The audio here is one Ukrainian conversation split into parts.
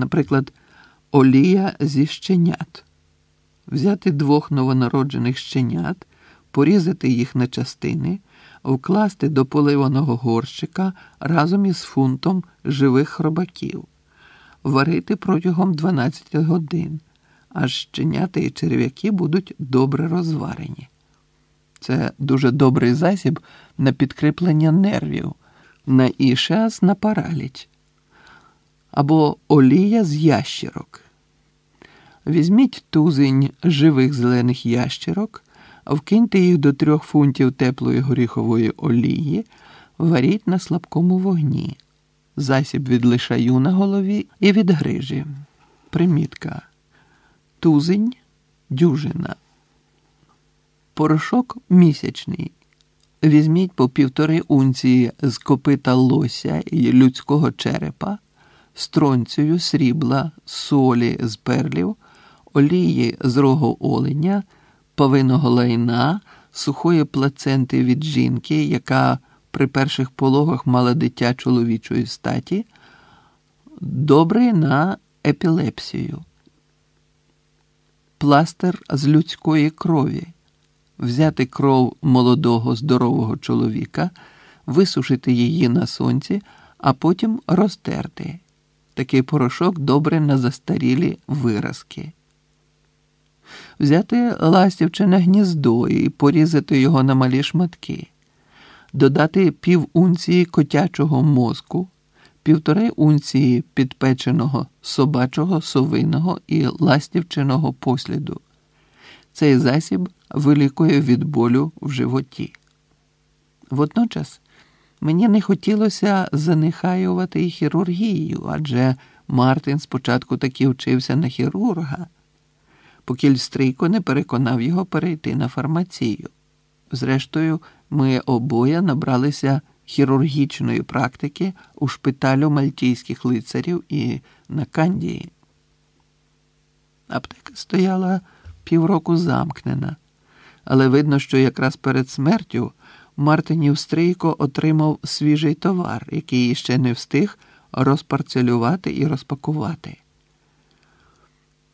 Наприклад, олія зі щенят. Взяти 2 новонароджених щенят, порізати їх на частини, вкласти до поливаного горщика разом із фунтом живих хробаків. Варити протягом 12 годин, аж щенята і черв'яки будуть добре розварені. Це дуже добрий засіб на підкріплення нервів, на ішіаз, на параліч. Або олія з ящерок. Візьміть тузень живих зелених ящерок, вкиньте їх до 3 фунтів теплої горіхової олії, варіть на слабкому вогні. Засіб від лишаю на голові і від грижі. Примітка. Тузень – дюжина. Порошок місячний. Візьміть по 1,5 унції з копита лося і людського черепа, стронцію, срібла, солі з перлів, олії з рогу оленя, павиного лайна, сухої плаценти від жінки, яка при перших пологах мала дитя чоловічої статі, добрий на епілепсію. Пластир з людської крові. Взяти кров молодого здорового чоловіка, висушити її на сонці, а потім розтерти. Такий порошок добре на застарілі виразки. Взяти ластівчине гніздо і порізати його на малі шматки. Додати 1/2 унції котячого мозку, 1,5 унції підпеченого собачого, совиного і ластівчиного посліду. Цей засіб вилікує від болю в животі. Водночас, мені не хотілося занехаювати і хірургію, адже Мартин спочатку таки вчився на хірурга, поки Стрійко не переконав його перейти на фармацію. Зрештою, ми обоє набралися хірургічної практики у шпиталю мальтійських лицарів і на Кандії. Аптека стояла півроку замкнена, але видно, що якраз перед смертю Мартинів Стрійко отримав свіжий товар, який ще не встиг розпарцелювати і розпакувати.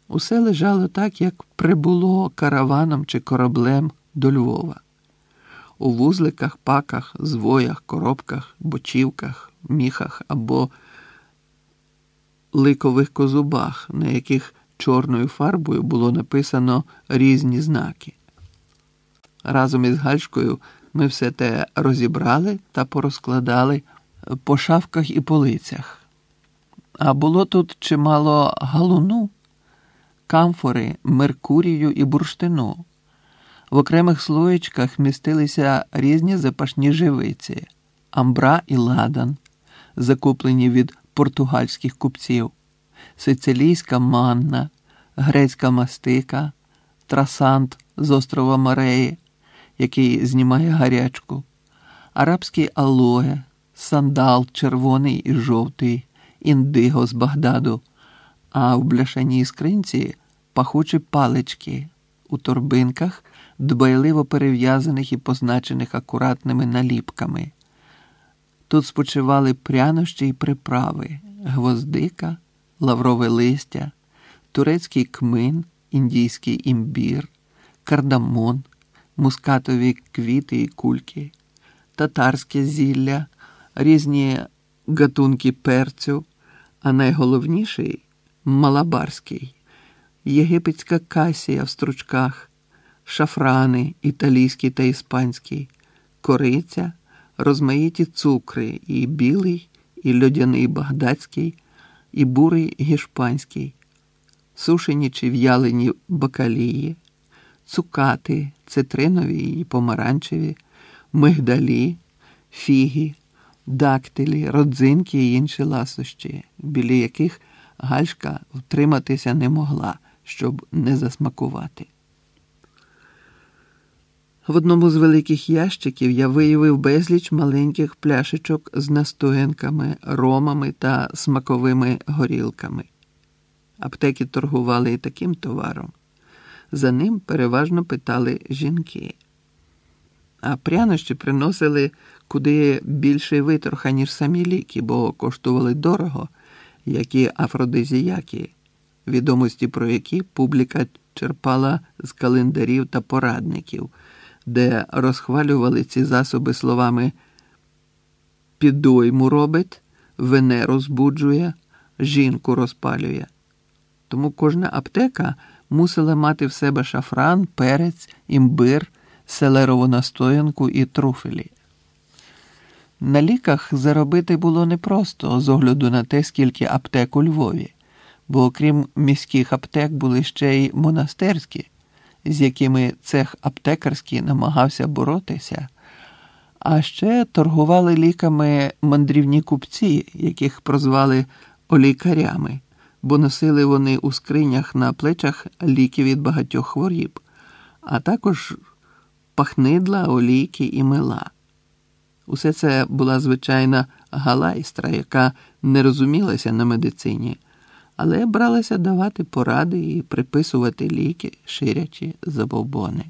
Усе лежало так, як прибуло караваном чи кораблем до Львова. У вузликах, паках, звоях, коробках, бочівках, міхах або ликових козубах, на яких чорною фарбою було написано різні знаки. Разом із Гальшкою ми все те розібрали та порозкладали по шафках і полицях. А було тут чимало галуну, камфори, меркурію і бурштину. В окремих слоєчках містилися різні запашні живиці – амбра і ладан, закуплені від португальських купців, сицилійська манна, грецька мастика, трасант з острова Мореї, який знімає гарячку, арабські алоє, сандал червоний і жовтий, індиго з Багдаду, а в бляшаній скринці пахучі палички, у торбинках – дбайливо перев'язаних і позначених акуратними наліпками. Тут спочивали прянощі й приправи – гвоздика, лаврове листя, турецький кмин, індійський імбір, кардамон, мускатові квіти і кульки, татарське зілля, різні гатунки перцю, а найголовніший – малабарський, єгипетська касія в стручках, шафрани, італійський та іспанський, кориця, розмаїті цукри, і білий, і льодяний багдадський, і бурий гішпанський, сушені чи в'ялені бакалії, цукати, цитринові і помаранчеві, мигдалі, фіги, дактилі, родзинки і інші ласощі, біля яких Гальшка втриматися не могла, щоб не засмакувати. В одному з великих ящиків я виявив безліч маленьких пляшечок з настоянками, ромами та смаковими горілками. Аптеки торгували і таким товаром. За ним переважно питали жінки. А прянощі приносили куди більший витрох, ніж самі ліки, бо коштували дорого які афродизіяки, відомості про які публіка черпала з календарів та порадників, де розхвалювали ці засоби словами «підойму робить», «венеру збуджує», «жінку розпалює». Тому кожна аптека мусила мати в себе шафран, перець, імбир, селерову настоянку і труфелі. На ліках заробити було непросто, з огляду на те, скільки аптек у Львові, бо окрім міських аптек були ще й монастирські, з якими цех аптекарський намагався боротися, а ще торгували ліками мандрівні купці, яких прозвали «олікарями», бо носили вони у скринях на плечах ліки від багатьох хворіб, а також пахнидла, олійки і мила. Усе це була звичайна галайстра, яка не розумілася на медицині, але бралася давати поради і приписувати ліки, ширячи забобони.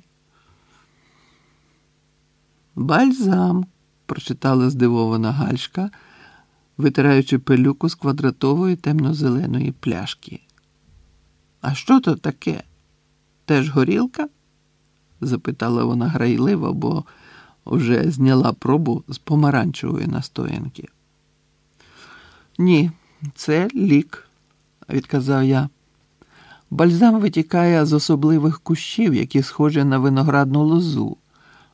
«Бальзам», – прочитала здивована Гальшка, витираючи пилюку з квадратової темно-зеленої пляшки. «А що то таке? Теж горілка?» – запитала вона грайливо, бо вже зняла пробу з помаранчевої настоянки. «Ні, це лік», – відказав я. «Бальзам витікає з особливих кущів, які схожі на виноградну лозу,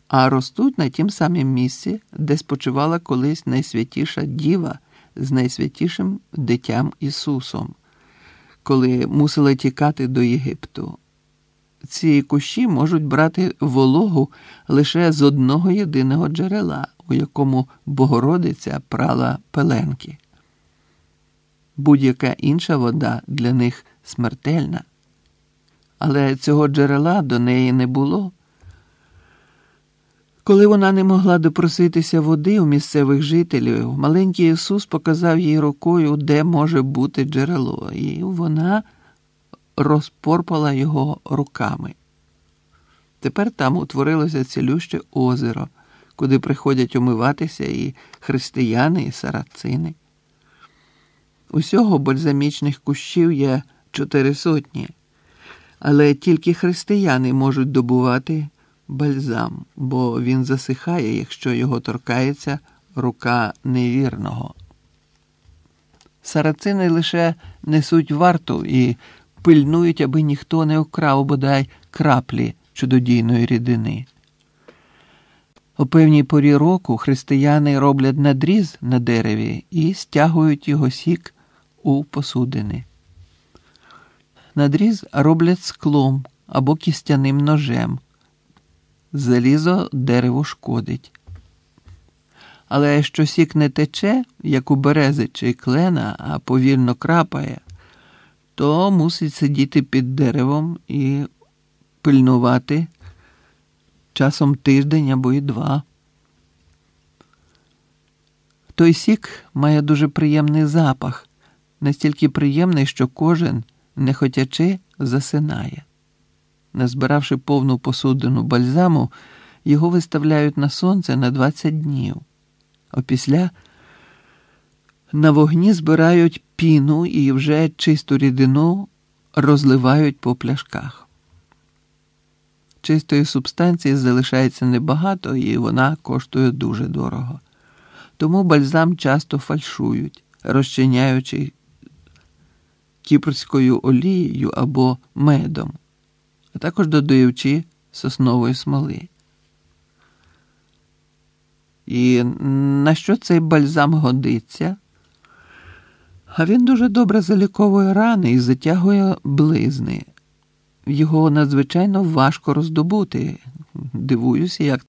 а ростуть на тім самім місці, де спочивала колись найсвятіша діва з найсвятішим дитям Ісусом, коли мусила тікати до Єгипту. Ці кущі можуть брати вологу лише з одного єдиного джерела, у якому Богородиця прала пеленки. Будь-яка інша вода для них смертельна. Але цього джерела до неї не було. Коли вона не могла допроситися води у місцевих жителів, маленький Ісус показав їй рукою, де може бути джерело, і вона розпорпала його руками. Тепер там утворилося цілюще озеро, куди приходять умиватися і християни, і сарацини. Усього бальзамічних кущів є 400, але тільки християни можуть добувати бальзам, бо він засихає, якщо його торкається рука невірного. Сарацини лише несуть варту і пильнують, аби ніхто не вкрав, бодай, краплі чудодійної рідини. У певній порі року християни роблять надріз на дереві і стягують його сік у посудини. Надріз роблять склом або кістяним ножем. Залізо дереву шкодить. Але що сік не тече, як у берези чи клена, а повільно крапає, то мусить сидіти під деревом і пильнувати часом тиждень або і два. Той сік має дуже приємний запах, настільки приємний, що кожен, нехотячи, засинає. Назбиравши повну посудину бальзаму, його виставляють на сонце на 20 днів. Опісля на вогні збирають піну і вже чисту рідину розливають по пляшках. Чистої субстанції залишається небагато, і вона коштує дуже дорого. Тому бальзам часто фальшують, розчиняючи кіпрською олією або медом, а також додаючи соснової смоли. І на що цей бальзам годиться? А він дуже добре заліковує рани і затягує близни. Його надзвичайно важко роздобути. Дивуюся, як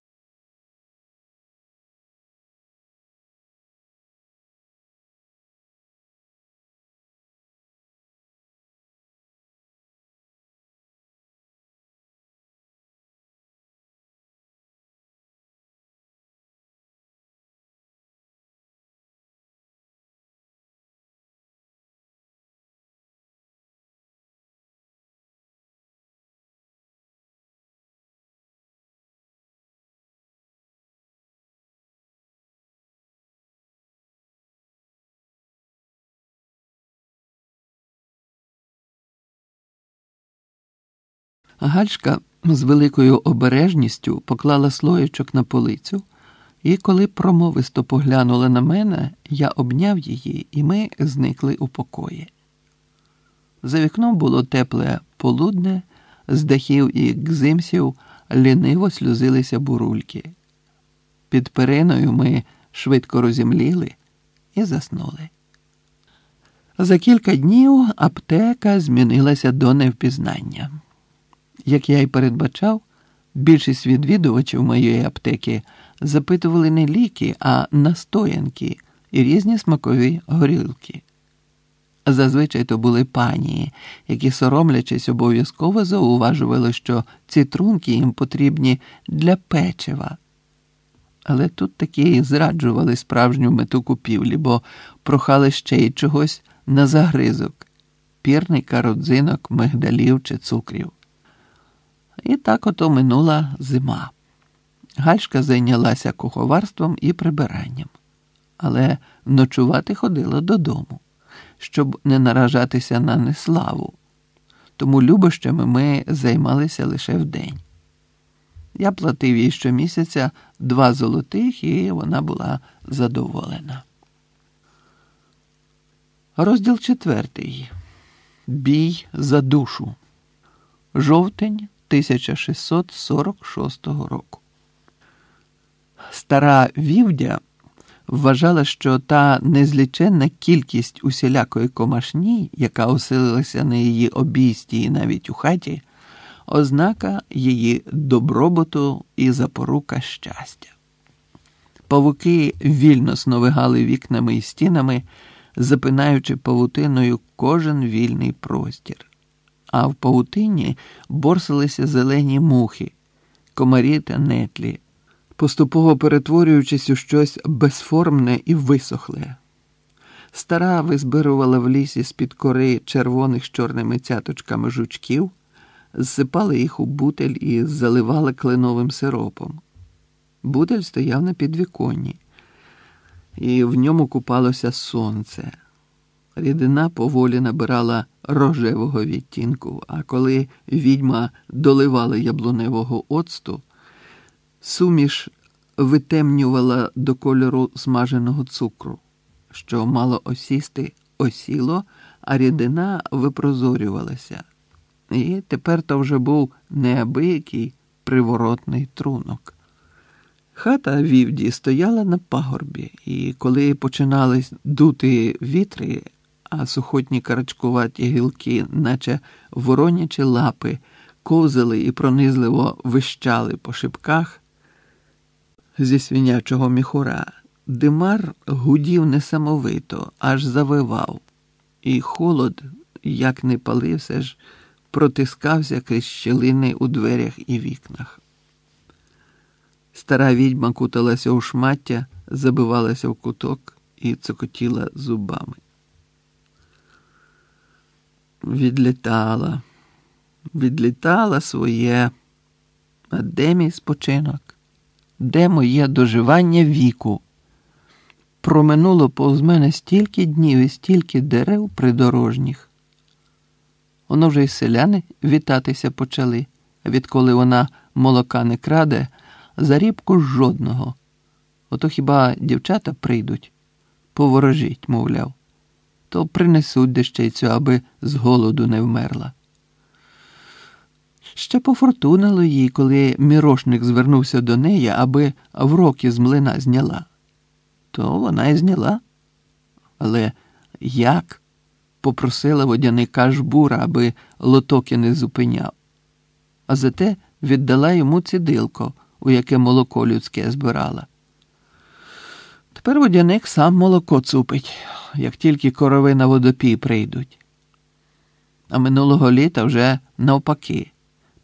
Гальшка з великою обережністю поклала слоєчок на полицю, і коли промовисто поглянула на мене, я обняв її, і ми зникли у покої. За вікном було тепле полудне, з дахів і кзимсів ліниво сльозилися бурульки. Під периною ми швидко розімліли і заснули. За кілька днів аптека змінилася до невпізнання. Як я й передбачав, більшість відвідувачів моєї аптеки запитували не ліки, а настоянки і різні смакові горілки. Зазвичай то були пані, які, соромлячись, обов'язково зауважували, що цитрунки їм потрібні для печива. Але тут таки зраджували справжню мету купівлі, бо прохали ще й чогось на загризок – пірника, родзинок, мигдалів чи цукрів. І так ото минула зима. Гальшка зайнялася куховарством і прибиранням. Але ночувати ходила додому, щоб не наражатися на неславу. Тому любощами ми займалися лише вдень. Я платив їй щомісяця 2 золотих, і вона була задоволена. Розділ 4. Бій за душу. Жовтень 1646 року. Стара вівдя вважала, що та незліченна кількість усілякої комашні, яка оселилася на її обійсті і навіть у хаті, ознака її добробуту і запорука щастя. Павуки вільно сновигали вікнами і стінами, запинаючи павутиною кожен вільний простір. А в павутині борсилися зелені мухи, комарі та нетлі, поступово перетворюючись у щось безформне і висохле. Стара визбирувала в лісі з-під кори червоних з чорними цяточками жучків, зсипала їх у бутель і заливала кленовим сиропом. Бутель стояв на підвіконні, і в ньому купалося сонце. Рідина поволі набирала рожевого відтінку, а коли відьма доливала яблуневого оцту, суміш витемнювала до кольору смаженого цукру, що мало осісти осіло, а рідина випрозорювалася. І тепер то вже був неабиякий приворотний трунок. Хата вівді стояла на пагорбі, і коли починали дути вітри, а сухотні карачкуваті гілки, наче воронячі лапи, ковзали і пронизливо вищали по шибках зі свинячого міхура, димар гудів несамовито, аж завивав, і холод, як не палився ж, протискався крізь щілини у дверях і вікнах. Стара відьма куталася у шмаття, забивалася в куток і цокотіла зубами. Відлітала своє. А де мій спочинок? Де моє доживання віку? Проминуло повз мене стільки днів і стільки дерев придорожніх. Воно вже й селяни вітатися почали, відколи вона молока не краде, зарібку жодного. Ото хіба дівчата прийдуть? Поворожіть, мовляв. То принесуть дещицю, аби з голоду не вмерла. Ще пофортунило їй, коли мірошник звернувся до неї, аби вроки з млина зняла. То вона й зняла. Але як? Попросила водяника жбура, аби лотоки не зупиняв. А зате віддала йому цідилко, у яке молоко людське збирала. Тепер водяник сам молоко цупить, як тільки корови на водопій прийдуть. А минулого літа вже навпаки.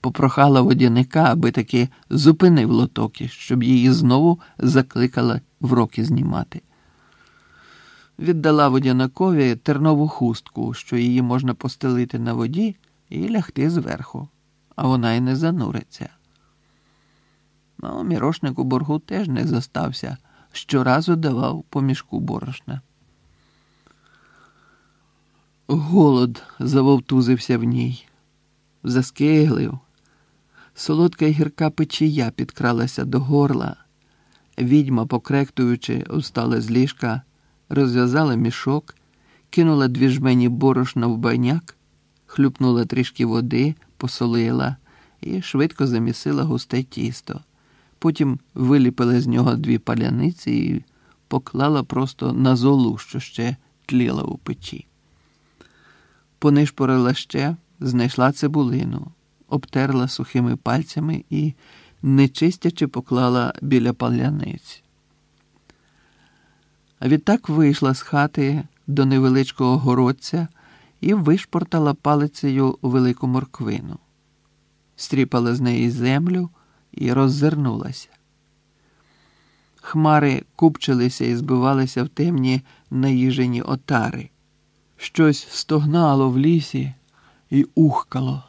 Попрохала водяника, аби таки зупинив лотоки, щоб її знову закликала вроки знімати. Віддала водяникові тернову хустку, що її можна постелити на воді і лягти зверху, а вона й не зануриться. Ну, мірошник у боргу теж не зостався, щоразу давав по мішку борошна. Голод завовтузився в ній, заскиглив, Солодка й гірка печія підкралася до горла. Відьма, покректуючи, встала з ліжка, розв'язала мішок, кинула дві жмені борошна в баняк, хлюпнула трішки води, посолила і швидко замісила густе тісто. Потім виліпила з нього дві паляниці і поклала просто на золу, що ще тліла у печі. Понишпорила ще, знайшла цибулину, обтерла сухими пальцями і, не чистячи, поклала біля паляниць. А відтак вийшла з хати до невеличкого городця і вишпортала палицею велику морквину. Стріпала з неї землю і роззирнулася. Хмари купчилися і збивалися в темні наїжені отари. Щось стогнало в лісі і ухкало.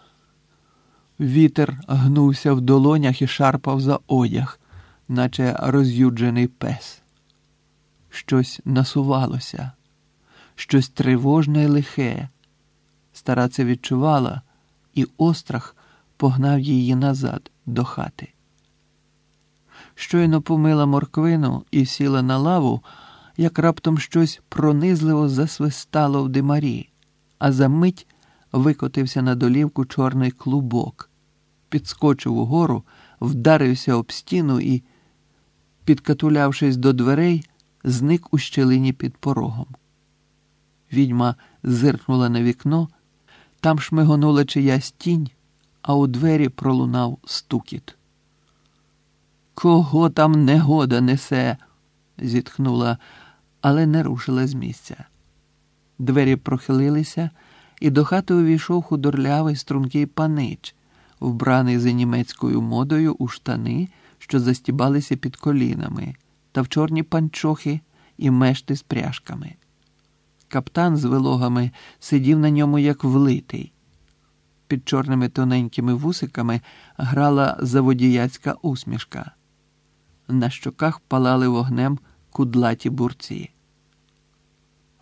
Вітер гнувся в долонях і шарпав за одяг, наче роз'юджений пес. Щось насувалося, щось тривожне і лихе. Стара це відчувала, і острах погнав її назад до хати. Щойно помила морквину і сіла на лаву, як раптом щось пронизливо засвистало в димарі, а за мить викотився на долівку чорний клубок, підскочив угору, вдарився об стіну і, підкатулявшись до дверей, зник у щілині під порогом. Відьма зиркнула на вікно, там шмигонула чиясь тінь, а у двері пролунав стукіт. «Кого там негода несе?» – зітхнула, але не рушила з місця. Двері прохилилися, і до хати увійшов худорлявий стрункий панич, вбраний за німецькою модою у штани, що застібалися під колінами, та в чорні панчохи і мешти з пряжками. Каптан з вилогами сидів на ньому як влитий. Під чорними тоненькими вусиками грала заводіяцька усмішка. На щоках палали вогнем кудлаті бурці.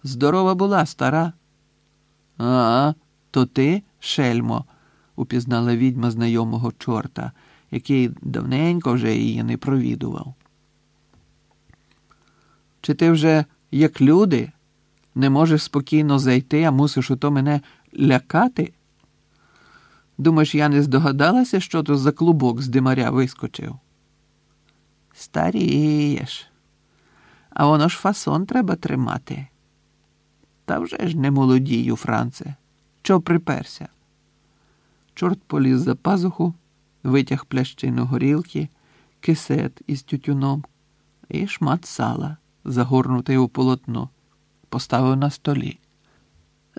«Здорова була, стара!» «А, то ти, шельмо!» – упізнала відьма знайомого чорта, який давненько вже її не провідував. «Чи ти вже, як люди, не можеш спокійно зайти, а мусиш ото мене лякати? Думаєш, я не здогадалася, що то за клубок з димаря вискочив?» «Старієш, а воно ж фасон треба тримати». «Та вже ж не молодію, Франце. Чо приперся?» Чорт поліз за пазуху, витяг плящину горілки, кисет із тютюном і шмат сала, загорнутий у полотно, поставив на столі.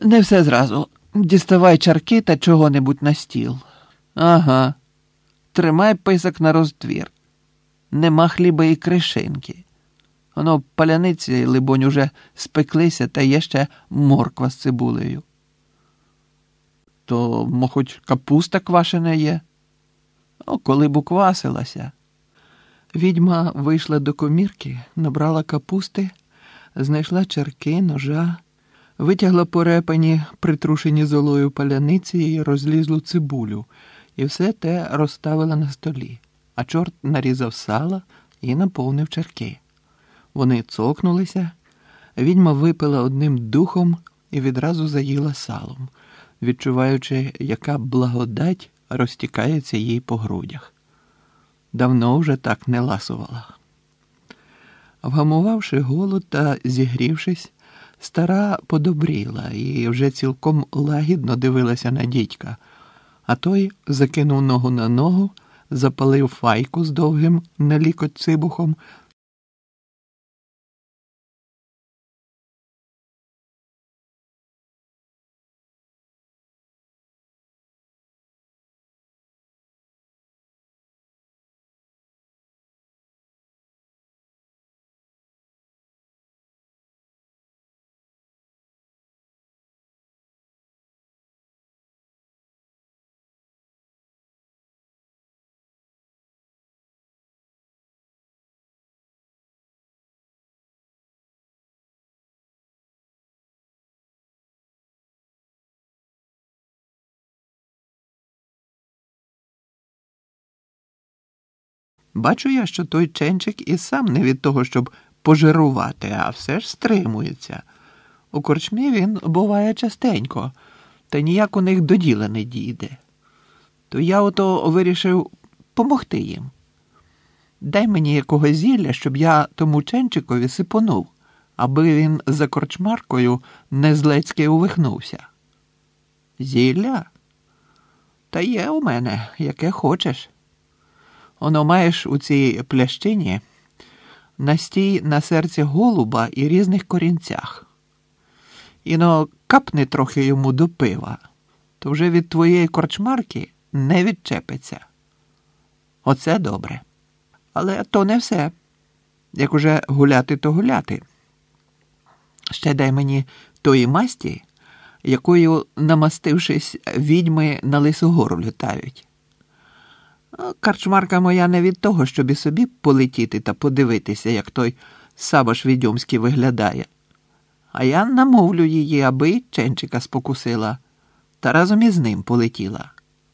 «Не все зразу. Діставай чарки та чого-небудь на стіл». «Ага. Тримай писок на роздвір. Нема хліба і кришинки. Воно паляниці, либонь, уже спеклися, та є ще морква з цибулею». «То, мо, хоч капуста квашена є?» «О, коли б уквасилася». Відьма вийшла до комірки, набрала капусти, знайшла чарки, ножа, витягла порепані, притрушені золою паляниці і розлізлу цибулю, і все те розставила на столі, а чорт нарізав сала і наповнив чарки. Вони цокнулися, відьма випила одним духом і відразу заїла салом, відчуваючи, яка благодать розтікається їй по грудях. Давно вже так не ласувала. Вгамувавши голод та зігрівшись, стара подобріла і вже цілком лагідно дивилася на дідька, а той закинув ногу на ногу, запалив файку з довгим на лікоть цибухом, Бачу я, що той Ченчик і сам не від того, щоб пожирувати, а все ж стримується. У корчмі він буває частенько, та ніяк у них до діла не дійде. То я ото вирішив помогти їм. Дай мені якогось зілля, щоб я тому Ченчикові сипонув, аби він за корчмаркою незлецьки увихнувся. Зілля? Та є у мене, яке хочеш. Оно маєш у цій плящині настій на серці голуба і різних корінцях. Іно капни трохи йому до пива, то вже від твоєї корчмарки не відчепиться. Оце добре. Але то не все. Як уже гуляти, то гуляти. Ще дай мені тої масті, якою, намастившись, відьми на Лисогору літають. Корчмарка моя не від того, щоб і собі полетіти та подивитися, як той Сабаш відьомський виглядає. А я намовлю її, аби Ченчика спокусила, та разом із ним полетіла.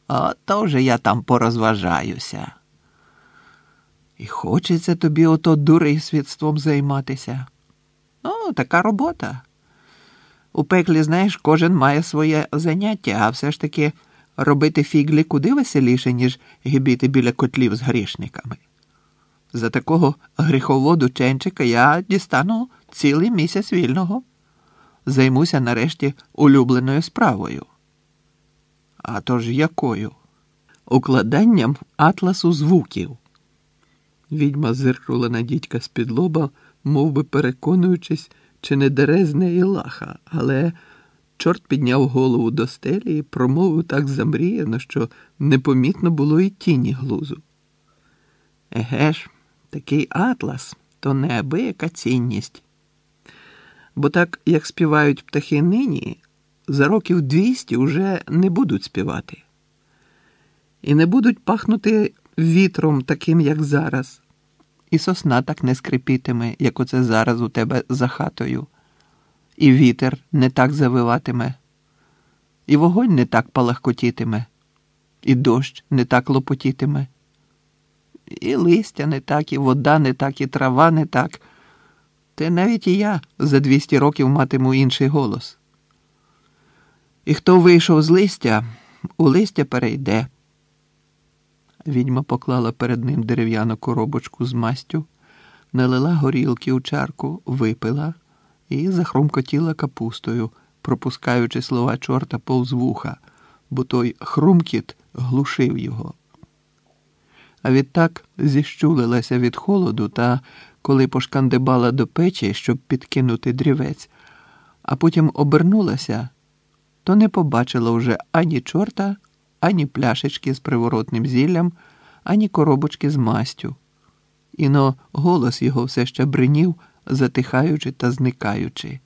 А то вже я там порозважаюся. І хочеться тобі ото дурисвітством займатися. Ну, така робота. У пеклі, знаєш, кожен має своє заняття, а все ж таки робити фіглі куди веселіше, ніж гибіти біля котлів з грішниками. За такого гріховоду Ченчика я дістану цілий місяць вільного. Займуся нарешті улюбленою справою. А тож якою? Укладанням атласу звуків. Відьма зиркнула на дідька з-під лоба, мов би переконуючись, чи не дере з неї лаха, але чорт підняв голову до стелі і промовив так замріяно, що непомітно було і тіні глузу. Еге ж, такий атлас – то неабияка цінність. Бо так, як співають птахи нині, за років 200 уже не будуть співати. І не будуть пахнути вітром таким, як зараз. І сосна так не скрипітиме, як оце зараз у тебе за хатою. І вітер не так завиватиме. І вогонь не так палахкотітиме. І дощ не так лопотітиме. І листя не так, і вода не так, і трава не так. Та навіть і я за 200 років матиму інший голос. І хто вийшов з листя, у листя перейде. Відьма поклала перед ним дерев'яну коробочку з мастю, налила горілки у чарку, випила і захрумкотіла капустою, пропускаючи слова чорта повз вуха, бо той хрумкіт глушив його. А відтак зіщулилася від холоду та, коли пошкандибала до печі, щоб підкинути дрівець, а потім обернулася, то не побачила вже ані чорта, ані пляшечки з приворотним зіллям, ані коробочки з мастю. Іно голос його все ще бринів, затихаючи та зникаючи.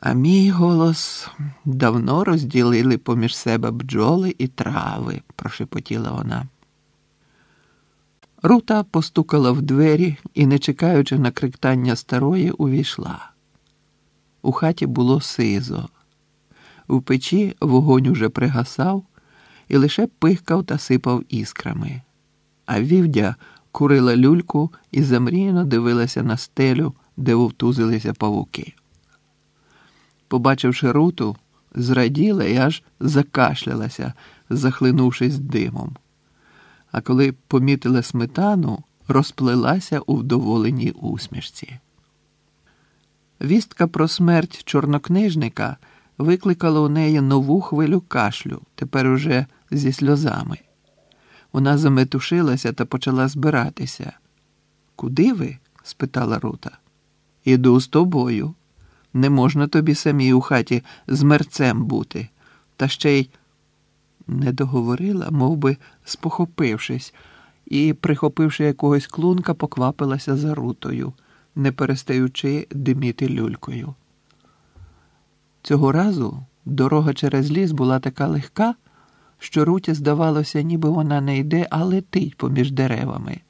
А мій голос давно розділили поміж себе бджоли і трави, прошепотіла вона. Рута постукала в двері і, не чекаючи на криктання старої, увійшла. У хаті було сизо. У печі вогонь уже пригасав і лише пихкав та сипав іскрами. А Вівдя курила люльку і замріяно дивилася на стелю, де вовтузилися павуки. Побачивши Руту, зраділа і аж закашлялася, захлинувшись димом. А коли помітила сметану, розплилася у вдоволеній усмішці. Вістка про смерть чорнокнижника – викликала у неї нову хвилю кашлю, тепер уже зі сльозами. Вона заметушилася та почала збиратися. «Куди ви?» – спитала Рута. «Іду з тобою. Не можна тобі самій у хаті з мерцем бути. Та ще й...» Не договорила, мов би спохопившись, і, прихопивши якогось клунка, поквапилася за Рутою, не перестаючи диміти люлькою. Цього разу дорога через ліс була така легка, що Руті здавалося, ніби вона не йде, а летить поміж деревами.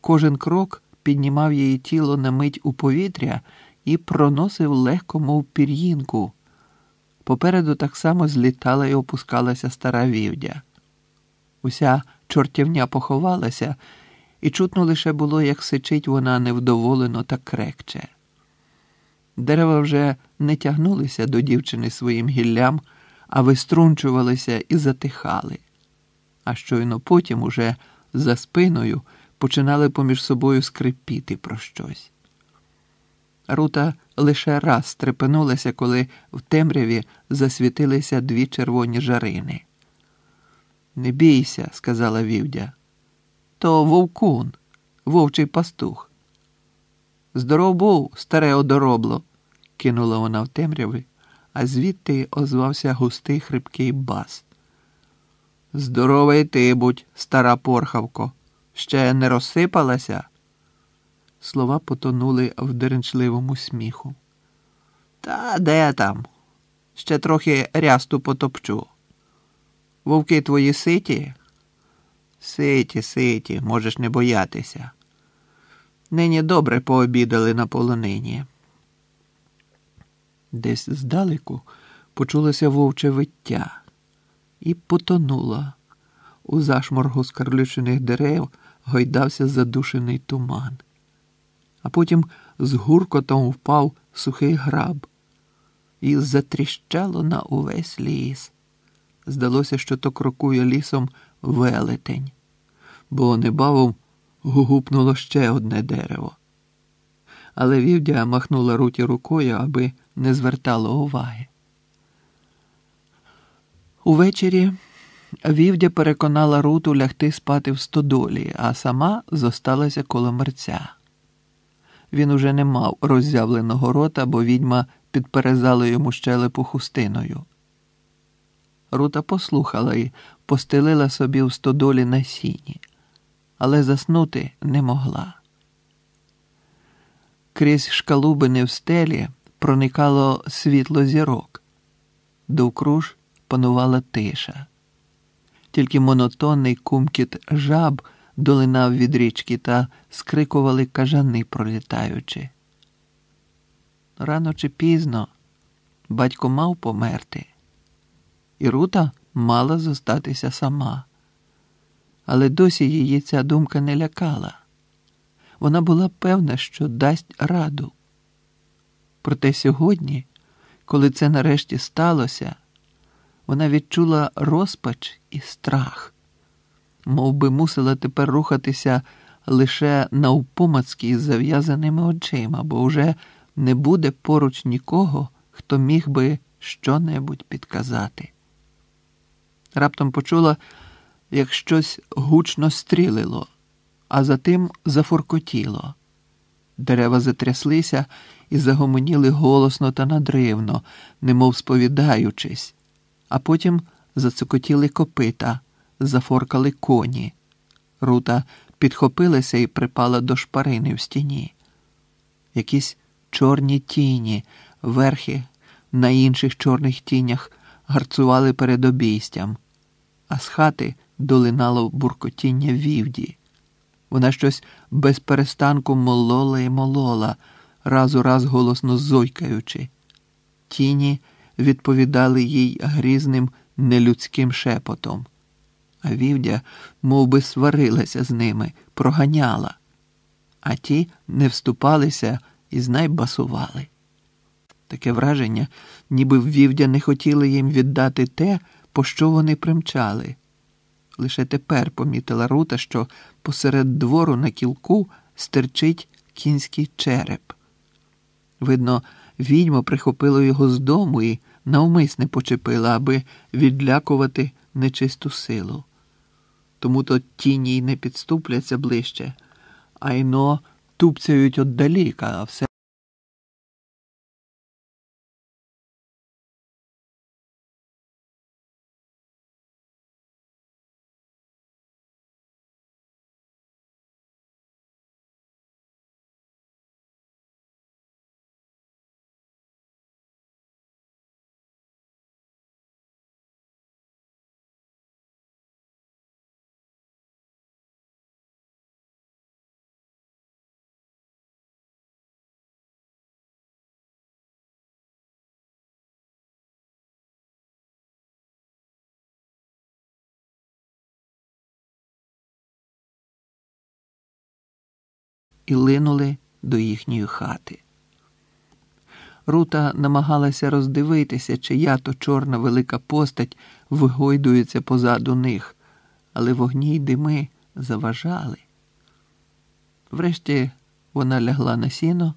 Кожен крок піднімав її тіло на мить у повітря і проносив легко, мов пір'їнку. Попереду так само злітала і опускалася стара Вівдя. Уся чортівня поховалася, і чутно лише було, як сичить вона невдоволено та крекче. Дерева вже не тягнулися до дівчини своїм гіллям, а виструнчувалися і затихали. А щойно потім, уже за спиною, починали поміж собою скрипіти про щось. Рута лише раз стрепенулася, коли в темряві засвітилися дві червоні жарини. «Не бійся», – сказала Вівдя. «То вовкун, вовчий пастух». «Здоров був, старе одоробло», – кинула вона в темряві, а звідти озвався густий хрипкий бас. «Здорова й ти будь, стара порхавко, ще не розсипалася?» Слова потонули в деренчливому сміху. «Та де там? Ще трохи рясту потопчу. Вовки твої ситі?» «Ситі, ситі, можеш не боятися. Нині добре пообідали на полонині». Десь здалеку почулося вовче виття і потонуло. У зашморгу скарлючених дерев гойдався задушений туман. А потім з гуркотом впав сухий граб і затріщало на увесь ліс. Здалося, що то крокує лісом велетень, бо небавом гупнуло ще одне дерево. Але Вівдя махнула Руті рукою, аби не звертало уваги. Увечері Вівдя переконала Руту лягти спати в стодолі, а сама зосталася коло мерця. Він уже не мав роззявленого рота, бо відьма підперезала йому щелепу хустиною. Рута послухала і постелила собі в стодолі на сіні, але заснути не могла. Крізь шкалубини в стелі проникало світло зірок. Довкруж панувала тиша. Тільки монотонний кумкіт жаб долинав від річки та скрикували кажани, пролітаючи. Рано чи пізно батько мав померти, і Рута мала зостатися сама. Але досі її ця думка не лякала. Вона була певна, що дасть раду. Проте сьогодні, коли це нарешті сталося, вона відчула розпач і страх. Мов би мусила тепер рухатися лише навпомацьки з зав'язаними очима, бо уже не буде поруч нікого, хто міг би що-небудь підказати. Раптом почула, як щось гучно стрілило, а затим зафуркотіло. Дерева затряслися і загомоніли голосно та надривно, немов сповідаючись, а потім зацокотіли копита, зафоркали коні. Рута підхопилася і припала до шпарини в стіні. Якісь чорні тіні, верхи на інших чорних тінях гарцували перед обійстям, а з хати долинало буркотіння Вівді. Вона щось без перестанку молола і молола, раз у раз голосно зойкаючи. Тіні відповідали їй грізним нелюдським шепотом. А Вівдя мов би сварилася з ними, проганяла, а ті не вступалися і знайбасували. Таке враження, ніби Вівдя не хотіли їм віддати те, по що вони примчали. Лише тепер помітила Рута, що посеред двору на кілку стирчить кінський череп. Видно, відьма прихопила його з дому і навмисне почепила, аби відлякувати нечисту силу. Тому-то тіні й не підступляться ближче, а іно тупцяють отдаліка, а все... і линули до їхньої хати. Рута намагалася роздивитися, чия то чорна велика постать вигойдується позаду них, але вогні й дими заважали. Врешті вона лягла на сіно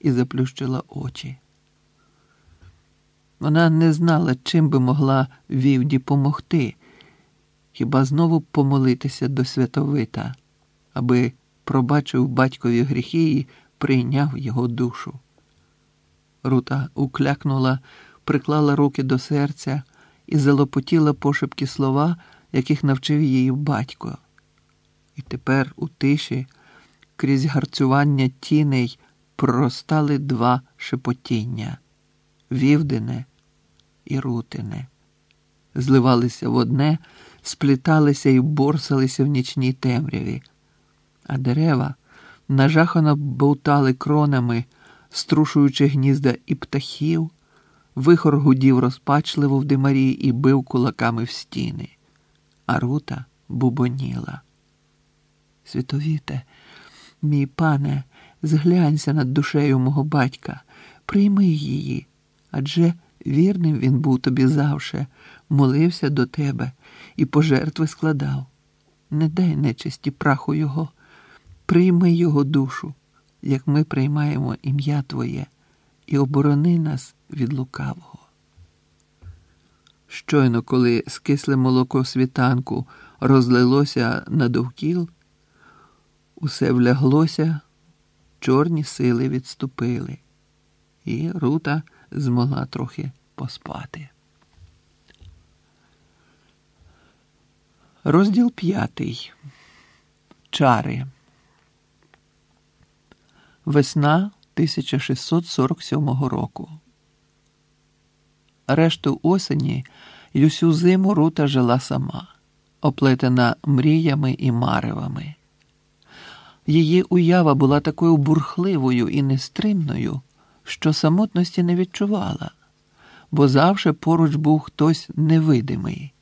і заплющила очі. Вона не знала, чим би могла Вівді помогти, хіба знову помолитися до Святовита, аби пробачив батькові гріхи і прийняв його душу. Рута уклякнула, приклала руки до серця і залопотіла пошепки слова, яких навчив її батько. І тепер у тиші, крізь гарцювання тіней, проростали два шепотіння – Вівдине і Рутине. Зливалися в одне, спліталися і борсалися в нічній темряві. А дерева нажахано бовтали кронами, струшуючи гнізда і птахів, вихор гудів розпачливо в димарі і бив кулаками в стіни. А Рута бубоніла. «Світовіте, мій пане, зглянься над душею мого батька, прийми її, адже вірним він був тобі завше, молився до тебе і пожертви складав. Не дай нечисті праху його, прийми його душу, як ми приймаємо ім'я Твоє, і оборони нас від лукавого». Щойно, коли скисле молоко світанку розлилося надовкіл, усе вляглося, чорні сили відступили, і Рута змогла трохи поспати. Розділ 5. Чари. Весна 1647 року. Решту осені й усю зиму Рута жила сама, оплетена мріями і маревами. Її уява була такою бурхливою і нестримною, що самотності не відчувала, бо завше поруч був хтось невидимий.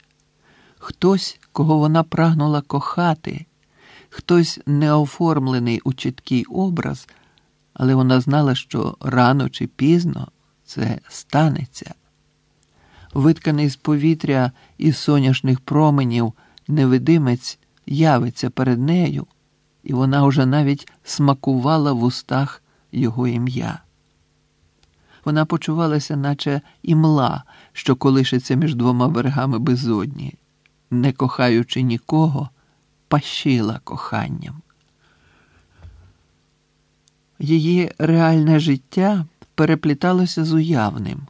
Хтось, кого вона прагнула кохати, хтось неоформлений у чіткий образ, але вона знала, що рано чи пізно це станеться. Витканий з повітря і соняшних променів невидимець явиться перед нею, і вона уже навіть смакувала в устах його ім'я. Вона почувалася, наче імла, що колишиться між двома берегами безодні, не кохаючи нікого, пащила коханням. Її реальне життя перепліталося з уявним,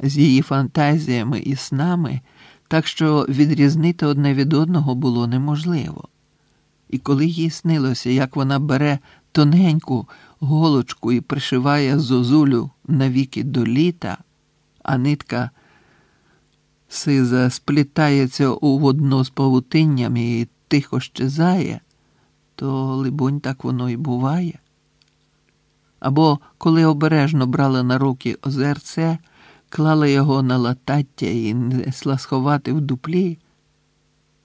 з її фантазіями і снами, так що відрізнити одне від одного було неможливо. І коли їй снилося, як вона бере тоненьку голочку і пришиває зозулю навіки до літа, а нитка сиза сплітається у водно з павутинням і тихо щезає, то, либонь, так воно і буває. Або коли обережно брала на руки озерце, клала його на латаття і несла сховати в дуплі,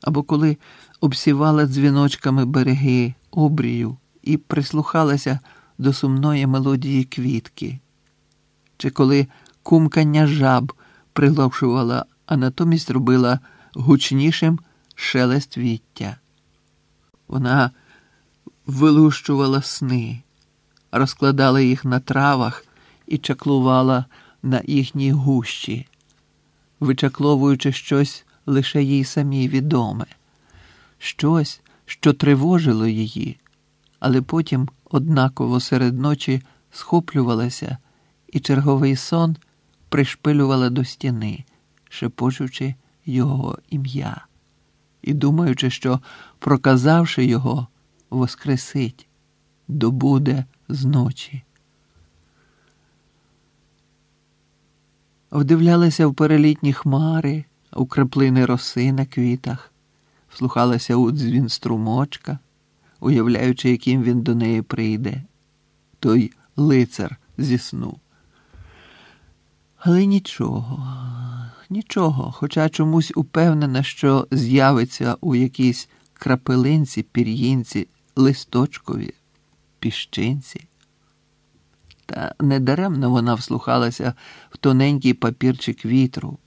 або коли обсівала дзвіночками береги обрію і прислухалася до сумної мелодії квітки, чи коли кумкання жаб приглушувала, а натомість робила гучнішим шелест віття. Вона вилущувала сни, розкладала їх на травах і чаклувала на їхній гущі, вичакловуючи щось лише їй самій відоме, щось, що тривожило її, але потім однаково серед ночі схоплювалася і черговий сон пришпилювала до стіни, шепочучи його ім'я і думаючи, що, проказавши його, воскресить, добуде з ночі. Вдивлялася в перелітні хмари, у краплини роси на квітах, вслухалася у дзвін струмочка, уявляючи, яким він до неї прийде, той лицар зі сну. Але нічого, хоча чомусь упевнена, що з'явиться у якійсь крапелинці, пір'їнці, листочкові, піщинці. Та недаремно вона вслухалася в тоненький папірчик вітру.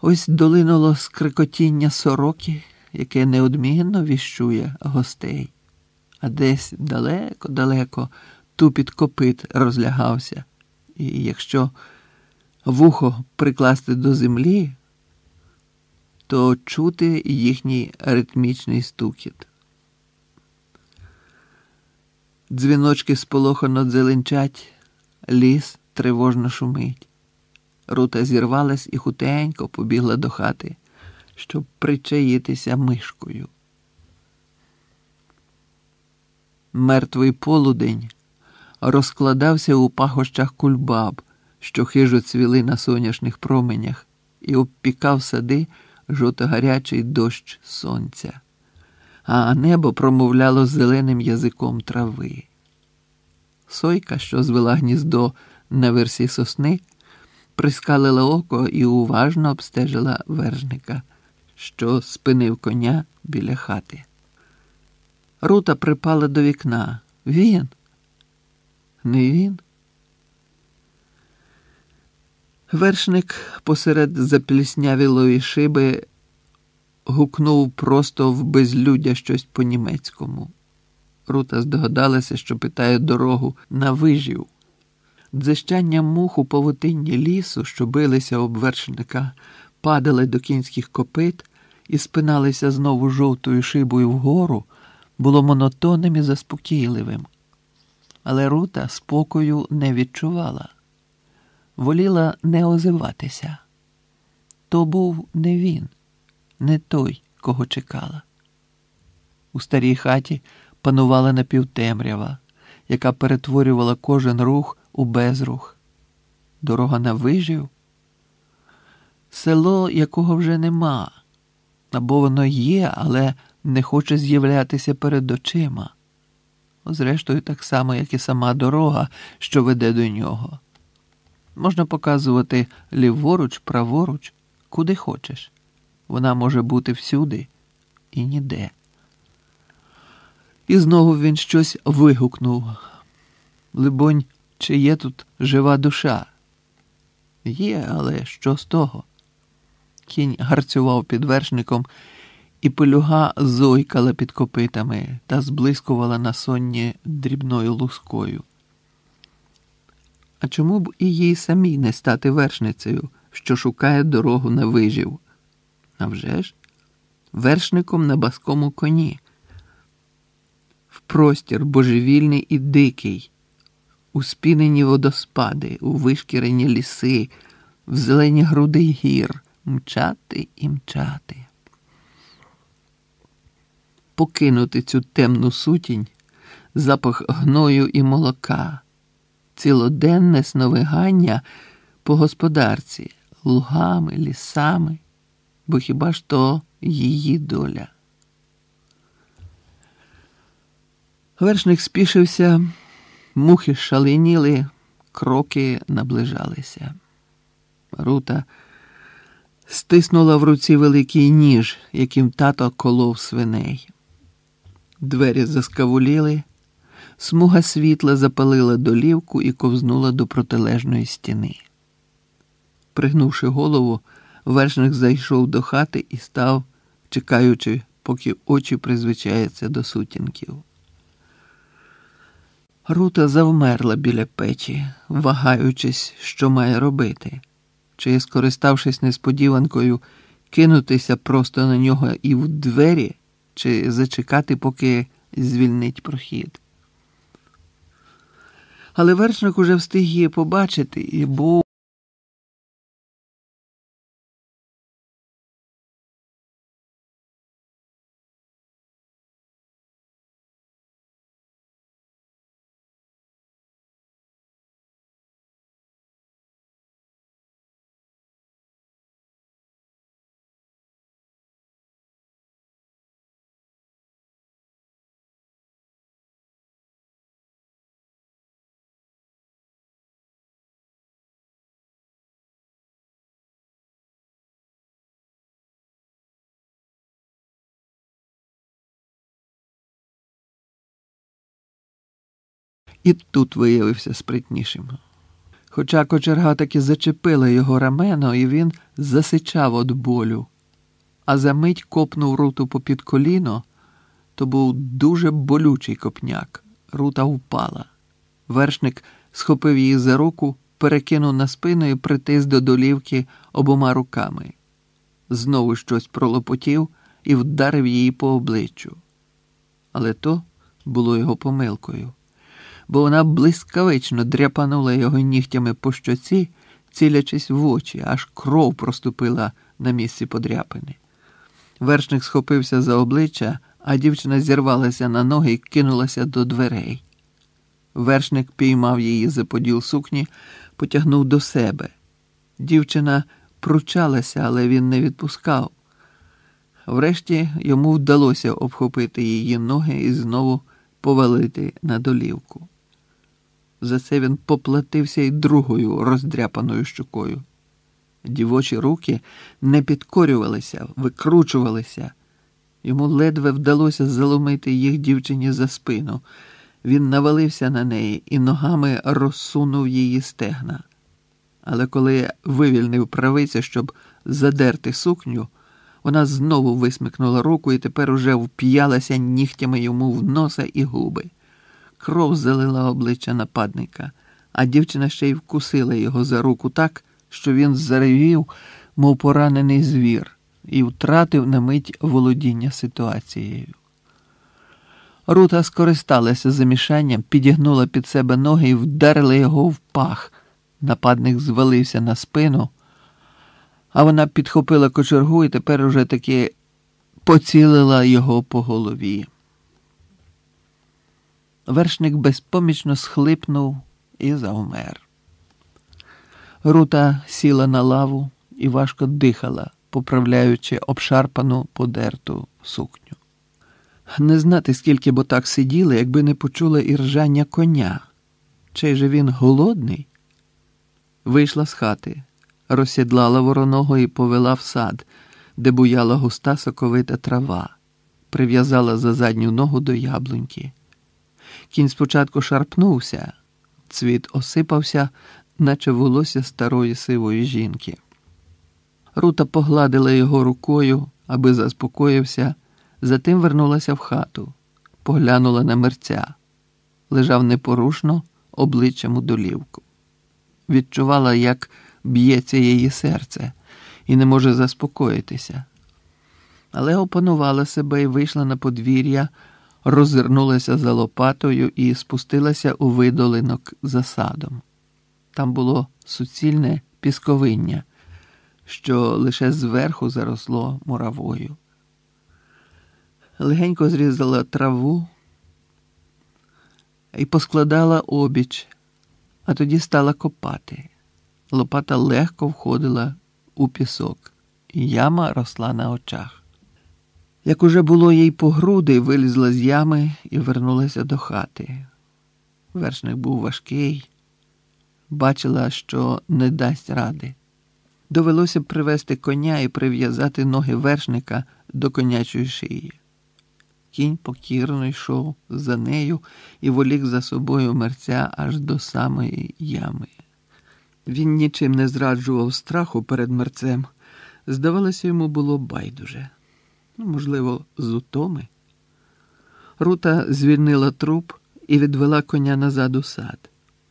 Ось долинуло скрикотіння сороки, яке неодмінно віщує гостей. А десь далеко-далеко тупіт копит розлягався. І якщо вухо прикласти до землі, то чути їхній ритмічний стукіт. Дзвіночки сполохано дзеленчать, ліс тривожно шумить. Рута зірвалась і хутенько побігла до хати, щоб причаїтися мишкою. Мертвий полудень розкладався у пахощах кульбаб, що хижо цвіли на соняшних променях, і обпікав сади жовто-гарячий дощ сонця. А небо промовляло зеленим язиком трави. Сойка, що звела гніздо на версі сосни, прискалила око і уважно обстежила вершника, що спинив коня біля хати. Рута припала до вікна. Він? Не він? Вершник посеред запліснявілої шиби гукнув просто в безлюддя щось по-німецькому. Рута здогадалася, що питає дорогу на Вижів. Дзищання мух у павутинні лісу, що билися об вершника, падали до кінських копит і спиналися знову жовтою шибою вгору, було монотонним і заспокійливим. Але Рута спокою не відчувала. Воліла не озиватися. То був не він, не той, кого чекала. У старій хаті панувала напівтемрява, яка перетворювала кожен рух у безрух. Дорога на Вижів? Село, якого вже нема. Або воно є, але не хоче з'являтися перед очима. Зрештою, так само, як і сама дорога, що веде до нього. Можна показувати ліворуч, праворуч, куди хочеш. Вона може бути всюди і ніде. І знову він щось вигукнув. Либонь, чи є тут жива душа? Є, але що з того? Кінь гарцював під вершником, і пелюга зойкала під копитами та зблискувала на сонні дрібною лускою. А чому б і їй самій не стати вершницею, що шукає дорогу на Вижів? А вже ж, вершником на баскому коні. В простір божевільний і дикий, у спінені водоспади, у вишкірені ліси, в зелені груди гір, мчати і мчати. Покинути цю темну сутінь, запах гною і молока, цілоденне сновигання по господарці, лугами, лісами, бо хіба ж то її доля. Вершник спішився, мухи шаленіли, кроки наближалися. Рута стиснула в руці великий ніж, яким тато колов свиней. Двері заскавуліли, смуга світла запалила долівку і ковзнула до протилежної стіни. Пригнувши голову, вершник зайшов до хати і став, чекаючи, поки очі призвичаються до сутінків. Рута завмерла біля печі, вагаючись, що має робити. Чи, скориставшись несподіванкою, кинутися просто на нього і в двері, чи зачекати, поки звільнить прохід. Але вершник уже встиг її побачити і був і тут виявився спритнішим. Хоча кочерга таки зачепила його рамено, і він засичав від болю, а за мить копнув Руту попід коліно. То був дуже болючий копняк. Рута впала. Вершник схопив її за руку, перекинув на спину і притис до долівки обома руками. Знову щось пролопотів і вдарив її по обличчю. Але то було його помилкою, бо вона блискавично дряпанула його нігтями по щоці, цілячись в очі, аж кров проступила на місці подряпини. Вершник схопився за обличчя, а дівчина зірвалася на ноги і кинулася до дверей. Вершник піймав її за поділ сукні, потягнув до себе. Дівчина пручалася, але він не відпускав. Врешті йому вдалося обхопити її ноги і знову повалити на долівку. За це він поплатився й другою роздряпаною щукою. Дівочі руки не підкорювалися, викручувалися. Йому ледве вдалося заломити їх дівчині за спину. Він навалився на неї і ногами розсунув її стегна. Але коли вивільнив правицю, щоб задерти сукню, вона знову висмикнула руку і тепер уже вп'ялася нігтями йому в носа і губи. Кров залила обличчя нападника, а дівчина ще й вкусила його за руку так, що він заревів, мов поранений звір, і втратив на мить володіння ситуацією. Рута скористалася замішанням, підігнула під себе ноги і вдарила його в пах. Нападник звалився на спину, а вона підхопила кочергу і тепер уже таки поцілила його по голові. Вершник безпомічно схлипнув і завмер. Рута сіла на лаву і важко дихала, поправляючи обшарпану подерту сукню. Не знати, скільки бо так сиділи, якби не почула і ржання коня. Чей же він голодний? Вийшла з хати, розсідлала вороного і повела в сад, де буяла густа соковита трава, прив'язала за задню ногу до яблуньки. Кінь спочатку шарпнувся, цвіт осипався, наче волосся старої сивої жінки. Рута погладила його рукою, аби заспокоївся, затим вернулася в хату, поглянула на мерця. Лежав непорушно, обличчям у долівку. Відчувала, як б'ється її серце, і не може заспокоїтися. Але опанувала себе і вийшла на подвір'я, роззирнулася за лопатою і спустилася у видолинок за садом. Там було суцільне пісковиння, що лише зверху заросло муравою. Легенько зрізала траву і поскладала обіч, а тоді стала копати. Лопата легко входила у пісок, і яма росла на очах. Як уже було їй по груди, вилізла з ями і вернулася до хати. Вершник був важкий, бачила, що не дасть ради. Довелося привести коня і прив'язати ноги вершника до конячої шиї. Кінь покірно йшов за нею і волік за собою мерця аж до самої ями. Він нічим не зраджував страху перед мерцем. Здавалося, йому було байдуже. Можливо, з утоми. Рута звільнила труп і відвела коня назад у сад.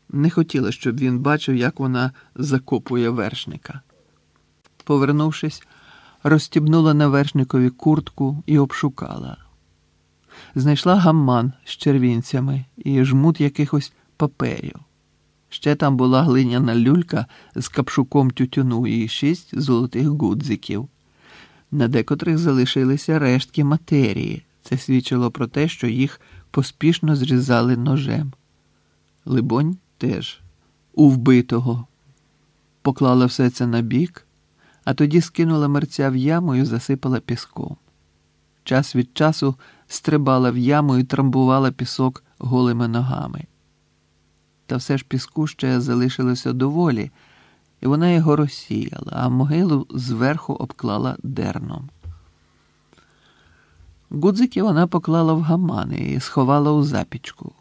Не хотіла, щоб він бачив, як вона закопує вершника. Повернувшись, розстібнула на вершникові куртку і обшукала. Знайшла гамман з червінцями і жмут якихось паперів. Ще там була глиняна люлька з капшуком тютюну і 6 золотих гудзиків. На декотрих залишилися рештки матерії. Це свідчило про те, що їх поспішно зрізали ножем. Либонь теж у вбитого. Поклала все це на бік, а тоді скинула мерця в яму і засипала піском. Час від часу стрибала в яму і трамбувала пісок голими ногами. Та все ж піску ще залишилося доволі, і вона його розсіяла, а могилу зверху обклала дерном. Гудзики вона поклала в гамани і сховала у запічку,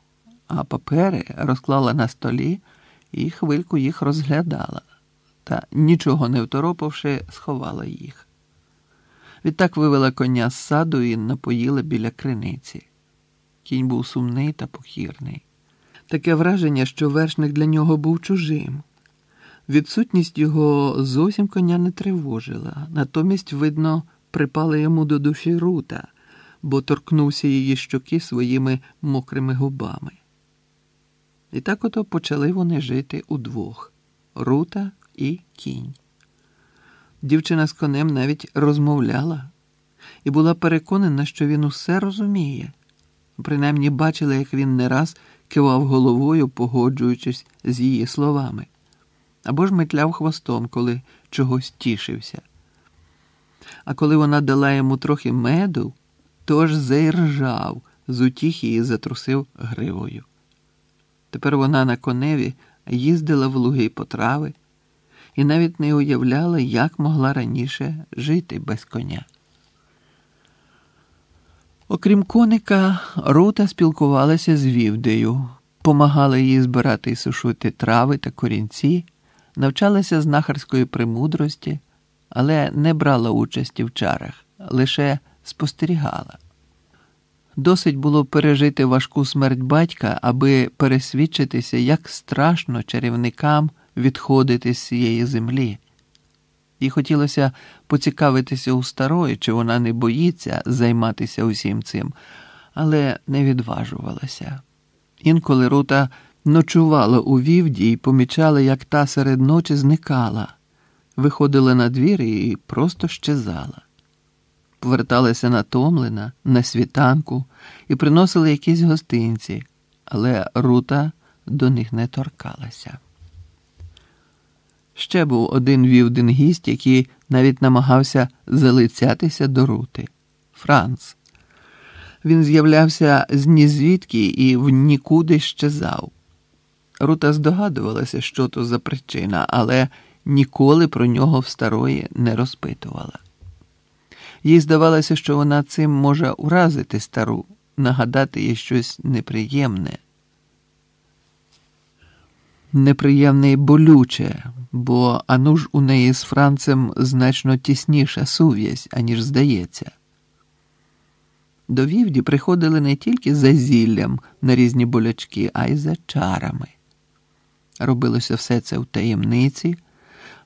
а папери розклала на столі і хвильку їх розглядала, та, нічого не второпавши, сховала їх. Відтак вивела коня з саду і напоїла біля криниці. Кінь був сумний та похірний. Таке враження, що вершник для нього був чужим. Відсутність його зовсім коня не тривожила. Натомість, видно, припала йому до душі Рута, бо торкнувся її щоки своїми мокрими губами. І так ото почали вони жити удвох – Рута і кінь. Дівчина з конем навіть розмовляла і була переконана, що він усе розуміє. Принаймні бачила, як він не раз кивав головою, погоджуючись з її словами. Або ж метляв хвостом, коли чогось тішився. А коли вона дала йому трохи меду, то аж заіржав, зутіх її затрусив гривою. Тепер вона на коневі їздила в луги по трави і навіть не уявляла, як могла раніше жити без коня. Окрім коника, Рута спілкувалася з Вівдею, помагала їй збирати і сушити трави та корінці, навчалася знахарської премудрості, але не брала участі в чарах, лише спостерігала. Досить було пережити важку смерть батька, аби пересвідчитися, як страшно чарівникам відходити з цієї землі. Їй хотілося поцікавитися у старої, чи вона не боїться займатися усім цим, але не відважувалася. Інколи Рута ночувала у Вівді і помічала, як та серед ночі зникала, виходила на двір і просто щезала. Поверталася натомлена, на світанку, і приносила якісь гостинці, але Рута до них не торкалася. Ще був один вівдин гість, який навіть намагався залицятися до Рути – Франц. Він з'являвся з нізвідки і в нікуди щезав. Рута здогадувалася, що то за причина, але ніколи про нього в старої не розпитувала. Їй здавалося, що вона цим може уразити стару, нагадати їй щось неприємне. Неприємне і болюче, бо ану ж у неї з Францем значно тісніша сув'язь, аніж здається. До Вівді приходили не тільки за зіллям на різні болячки, а й за чарами. Робилося все це в таємниці,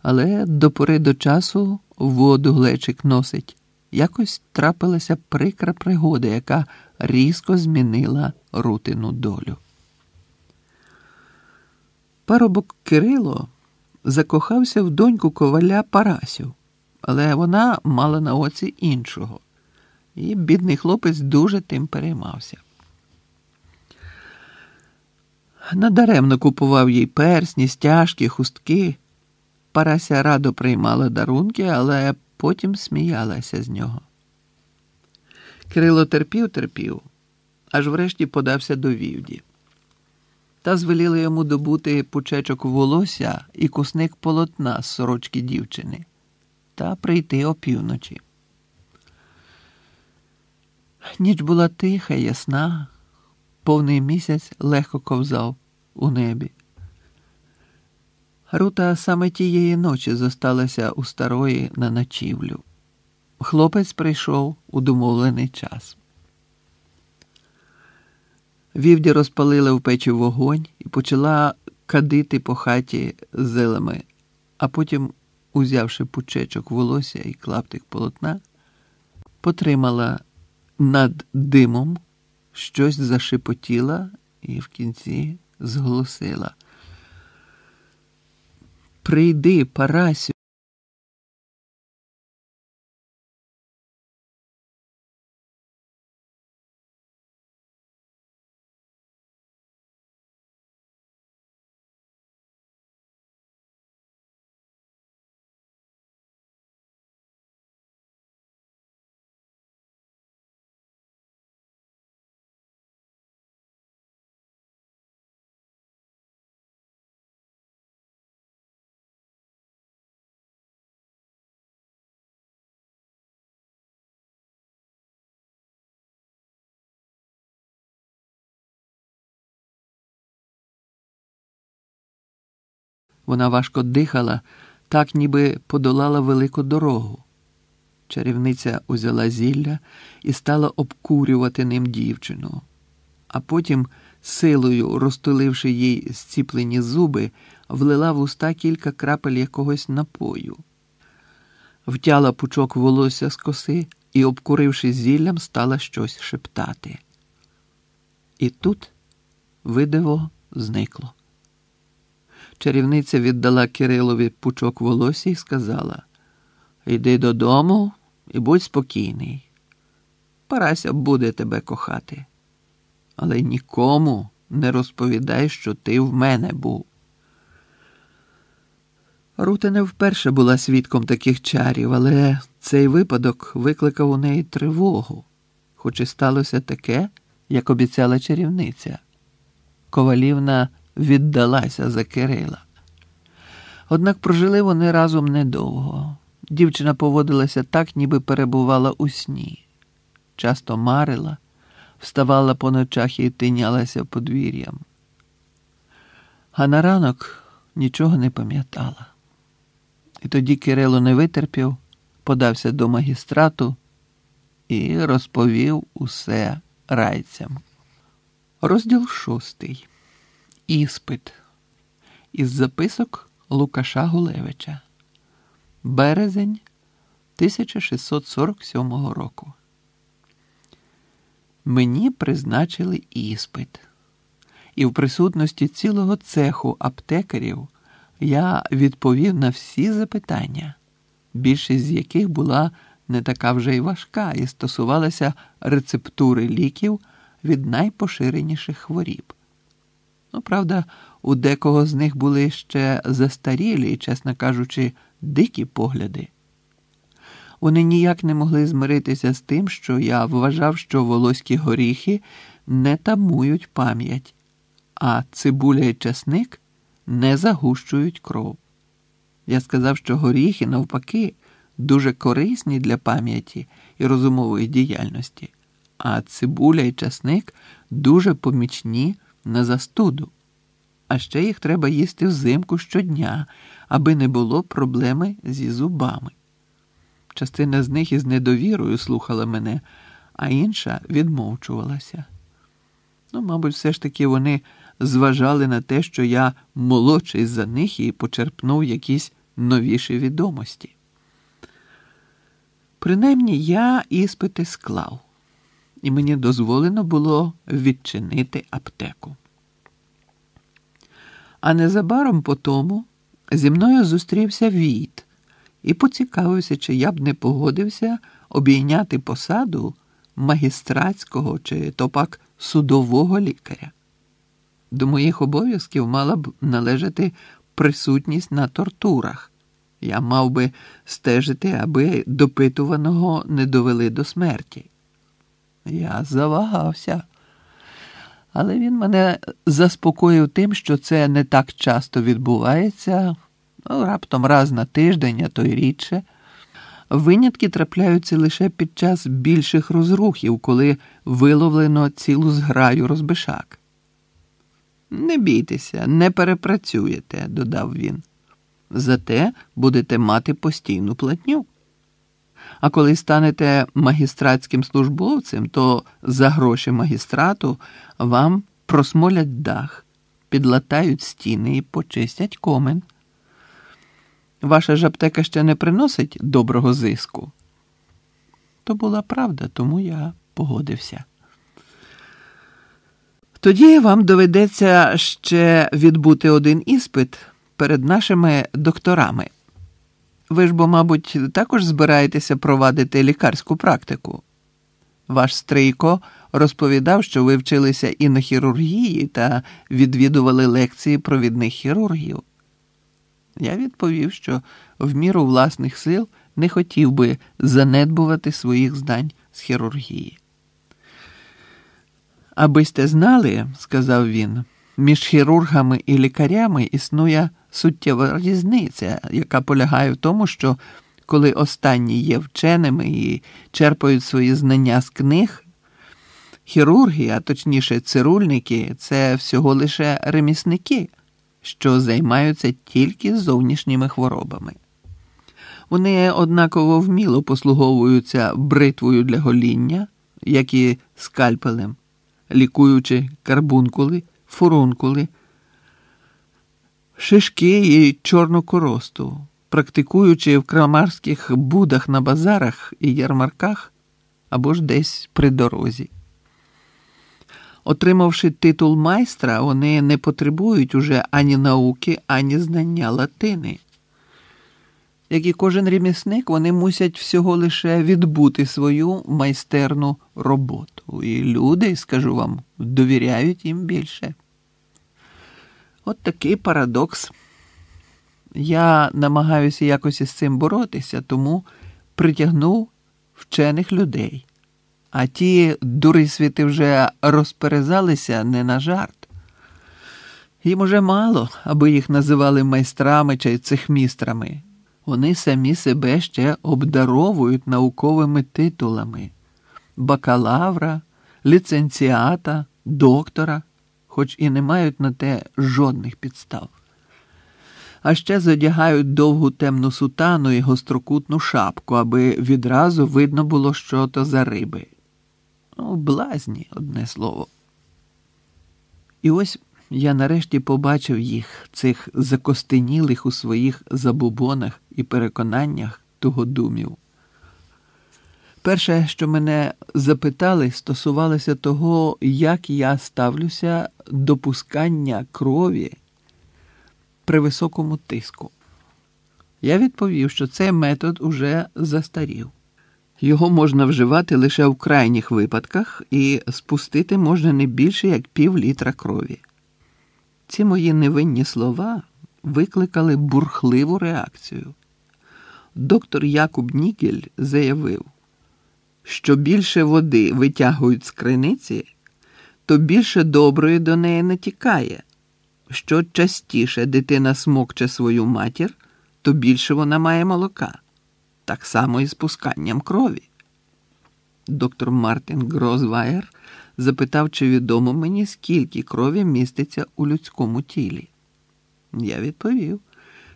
але до пори до часу воду глечик носить. Якось трапилася прикра пригода, яка різко змінила Рутину долю. Парубок Кирило закохався в доньку коваля Парасю, але вона мала на оці іншого. І бідний хлопець дуже тим переймався. Надаремно купував їй персні, стяжки, хустки. Парася радо приймала дарунки, але потім сміялася з нього. Кирило терпів, аж врешті подався до Вівді. Та звеліла йому добути пучечок волосся і кусник полотна з сорочки дівчини та прийти опівночі. Ніч була тиха, ясна, повний місяць легко ковзав у небі. Рута саме тієї ночі зосталася у старої на ночівлю. Хлопець прийшов у домовлений час. Вівді розпалила в печі вогонь і почала кадити по хаті зилами, а потім, узявши пучечок волосся і клаптик полотна, потримала над димом, щось зашепотіла і в кінці зголосила. «Прийди, Парасю!» Вона важко дихала, так ніби подолала велику дорогу. Чарівниця узяла зілля і стала обкурювати ним дівчину. А потім, силою розтуливши їй зціплені зуби, влила в уста кілька крапель якогось напою. Втяла пучок волосся з коси і, обкуривши зіллям, стала щось шептати. І тут видиво зникло. Чарівниця віддала Кирилові пучок волосся і сказала: «Іди додому і будь спокійний. Парася буде тебе кохати. Але нікому не розповідай, що ти в мене був». Рута не вперше була свідком таких чарів, але цей випадок викликав у неї тривогу, хоч і сталося таке, як обіцяла чарівниця. Ковалівна віддалася за Кирила. Однак прожили вони разом недовго. Дівчина поводилася так, ніби перебувала у сні. Часто марила, вставала по ночах і тинялася подвір'ям. А на ранок нічого не пам'ятала. І тоді Кирило не витерпів, подався до магістрату і розповів усе райцям. Розділ 6. Іспит. Із записок Лукаша Гулевича. Березень 1647 року. Мені призначили іспит. І в присутності цілого цеху аптекарів я відповів на всі запитання, більшість з яких була не така вже й важка і стосувалася рецептури ліків від найпоширеніших хворіб. Ну, правда, у декого з них були ще застарілі, чесно кажучи, дикі погляди. Вони ніяк не могли змиритися з тим, що я вважав, що волоські горіхи не тамують пам'ять, а цибуля і часник не загущують кров. Я сказав, що горіхи, навпаки, дуже корисні для пам'яті і розумової діяльності, а цибуля і часник дуже помічні на застуду. А ще їх треба їсти взимку щодня, аби не було проблеми зі зубами. Частина з них із недовірою слухала мене, а інша відмовчувалася. Ну, мабуть, все ж таки вони зважали на те, що я молодший за них і почерпнув якісь новіші відомості. Принаймні, я іспити склав, і мені дозволено було відчинити аптеку. А незабаром по тому зі мною зустрівся Віт і поцікавився, чи я б не погодився обійняти посаду магістратського чи то пак судового лікаря. До моїх обов'язків мала б належати присутність на тортурах. Я мав би стежити, аби допитуваного не довели до смерті. Я завагався. Але він мене заспокоїв тим, що це не так часто відбувається, раптом раз на тиждень, а то й рідше. Винятки трапляються лише під час більших розрухів, коли виловлено цілу зграю розбишак. «Не бійтеся, не перепрацюєте», – додав він. «Зате будете мати постійну платню. А коли станете магістратським службовцем, то за гроші магістрату вам просмолять дах, підлатають стіни і почистять комен. Ваша ж аптека ще не приносить доброго зиску». То була правда, тому я погодився. «Тоді вам доведеться ще відбути один іспит перед нашими докторами. Ви ж, бо, мабуть, також збираєтеся провадити лікарську практику. Ваш Стрийко розповідав, що ви вчилися і на хірургії та відвідували лекції провідних хірургів». Я відповів, що в міру власних сил не хотів би занедбувати своїх знань з хірургії. «Аби сте знали, – сказав він, – між хірургами і лікарями існує суттєва різниця, яка полягає в тому, що коли останні є вченими і черпають свої знання з книг, хірурги, а точніше цирульники – це всього лише ремісники, що займаються тільки зовнішніми хворобами. Вони однаково вміло послуговуються бритвою для гоління, як і скальпелем, лікуючи карбункули, фурункули, шишки і чорну коросту, практикуючи в крамарських будах на базарах і ярмарках або ж десь при дорозі. Отримавши титул майстра, вони не потребують уже ані науки, ані знання латини. Як і кожен ремісник, вони мусять всього лише відбути свою майстерну роботу. І люди, скажу вам, довіряють їм більше. От такий парадокс. Я намагаюся якось із цим боротися, тому притягнув вчених людей. А ті дурисвіти вже розперезалися не на жарт. Їм уже мало, аби їх називали майстрами чи цехмістрами. Вони самі себе ще обдаровують науковими титулами – бакалавра, ліцензіата, доктора, хоч і не мають на те жодних підстав. А ще задягають довгу темну сутану і гострокутну шапку, аби відразу видно було, що то за риби. Ну, блазні, одне слово. І ось я нарешті побачив їх, цих закостенілих у своїх забобонах і переконаннях тугодумів. Перше, що мене запитали, стосувалося того, як я ставлюся до пускання крові при високому тиску. Я відповів, що цей метод уже застарів. Його можна вживати лише в крайніх випадках і спустити можна не більше, як пів-літра крові. Ці мої невинні слова викликали бурхливу реакцію. Доктор Якуб Нікель заявив, що більше води витягують з криниці, то більше доброї до неї натікає. Що частіше дитина смокче свою матір, то більше вона має молока. Так само і з пусканням крові. Доктор Мартін Грозваєр запитав, чи відомо мені, скільки крові міститься у людському тілі. Я відповів,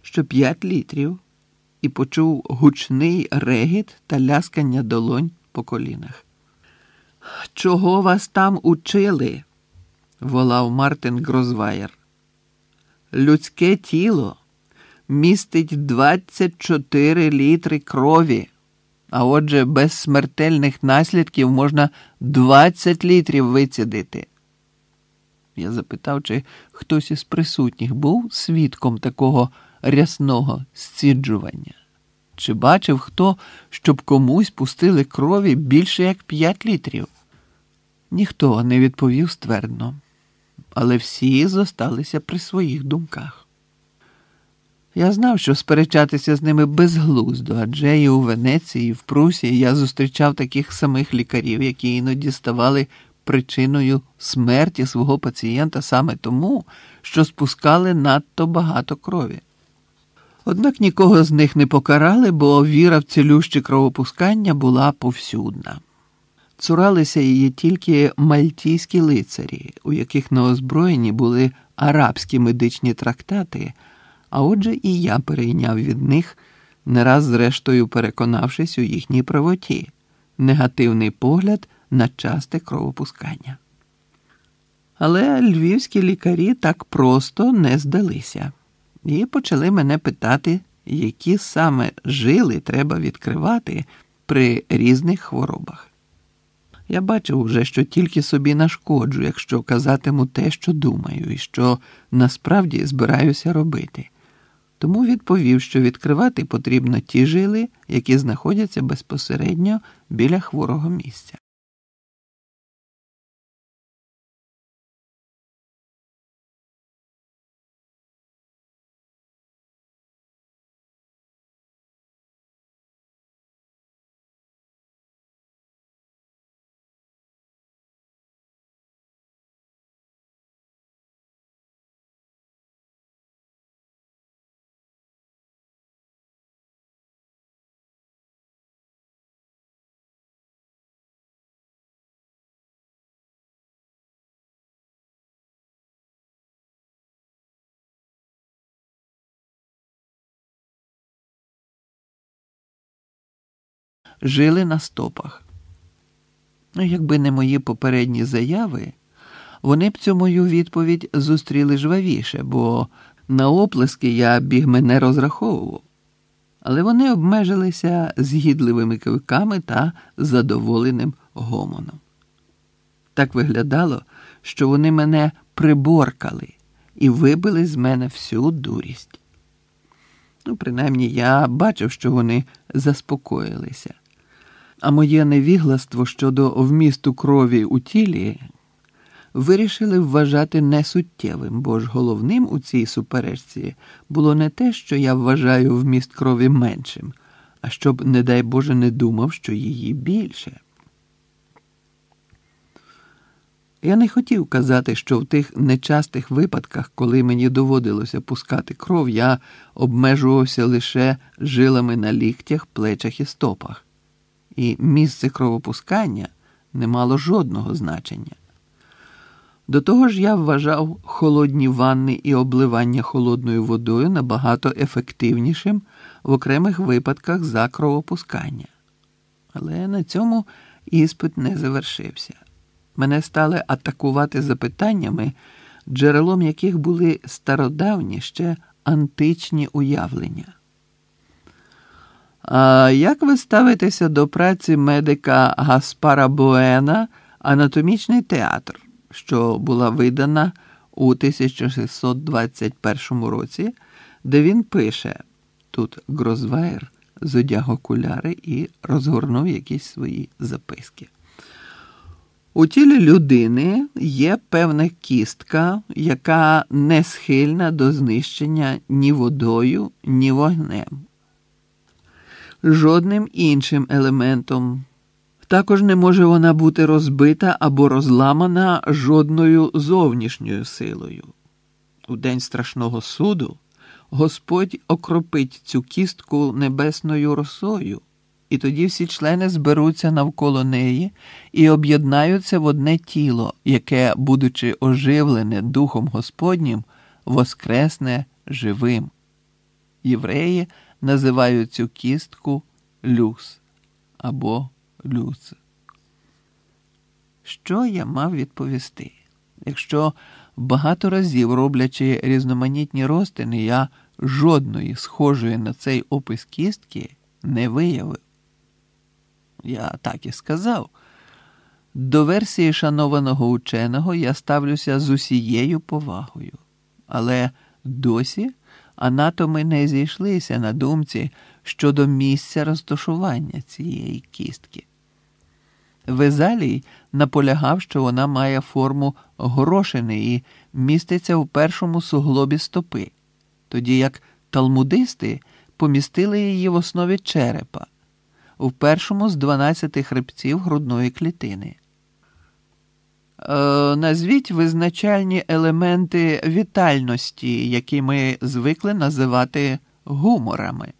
що 5 літрів, і почув гучний регіт та ляскання долонь по колінах. «Чого вас там учили?» – волав Мартін Грозваєр. «Людське тіло містить 24 літри крові, а отже без смертельних наслідків можна 20 літрів вицідити». Я запитав, чи хтось із присутніх був свідком такого рясного сціджування. Чи бачив хто, щоб комусь пустили крові більше як 5 літрів? Ніхто не відповів ствердно, але всі зосталися при своїх думках. Я знав, що сперечатися з ними безглуздо, адже і у Венеції, і в Прусії я зустрічав таких самих лікарів, які іноді ставали причиною смерті свого пацієнта саме тому, що спускали надто багато крові. Однак нікого з них не покарали, бо віра в цілюще кровопускання була повсюдна. Цуралися її тільки мальтійські лицарі, у яких на озброєнні були арабські медичні трактати, а отже і я перейняв від них, не раз зрештою переконавшись у їхній правоті, негативний погляд на часте кровопускання. Але львівські лікарі так просто не здалися і почали мене питати, які саме жили треба відкривати при різних хворобах. Я бачив уже, що тільки собі нашкоджу, якщо казатиму те, що думаю, і що насправді збираюся робити. Тому відповів, що відкривати потрібно ті жили, які знаходяться безпосередньо біля хворого місця. жили на стопах. Ну, якби не мої попередні заяви, вони б цю мою відповідь зустріли жвавіше, бо на оплески я бігми не розраховував. Але вони обмежилися згідливими кивками та задоволеним гомоном. Так виглядало, що вони мене приборкали і вибили з мене всю дурість. Ну, принаймні, я бачив, що вони заспокоїлися. А моє невігластво щодо вмісту крові у тілі вирішили вважати несуттєвим, бо ж головним у цій суперечці було не те, що я вважаю вміст крові меншим, а щоб, не дай Боже, не думав, що її більше. Я не хотів казати, що в тих нечастих випадках, коли мені доводилося пускати кров, я обмежувався лише жилами на ліктях, плечах і стопах. І місце кровопускання не мало жодного значення. До того ж, я вважав холодні ванни і обливання холодною водою набагато ефективнішим в окремих випадках за кровопускання. Але на цьому іспит не завершився. Мене стали атакувати запитаннями, джерелом яких були стародавні, ще античні уявлення. А як ви ставитеся до праці медика Гаспара Буена «Анатомічний театр», що була видана у 1621 році, де він пише, тут Грозваєр зодяг окуляри і розгорнув якісь свої записки. У тілі людини є певна кістка, яка не схильна до знищення ні водою, ні вогнем, жодним іншим елементом. Також не може вона бути розбита або розламана жодною зовнішньою силою. У день страшного суду Господь окропить цю кістку небесною росою, і тоді всі члени зберуться навколо неї і об'єднаються в одне тіло, яке, будучи оживлене Духом Господнім, воскресне живим. Євреї називають цю кістку люс або люс. Що я мав відповісти? Якщо багато разів, роблячи різноманітні розтини, я жодної схожої на цей опис кістки не виявив. Я так і сказав. До версії шанованого ученого я ставлюся з усією повагою. Але досі анатоми не зійшлися на думці щодо місця розташування цієї кістки. Везалій наполягав, що вона має форму горошини і міститься у першому суглобі стопи, тоді як талмудисти помістили її в основі черепа, у першому з 12 хребців грудної клітини. Назвіть визначальні елементи вітальності, які ми звикли називати гуморами.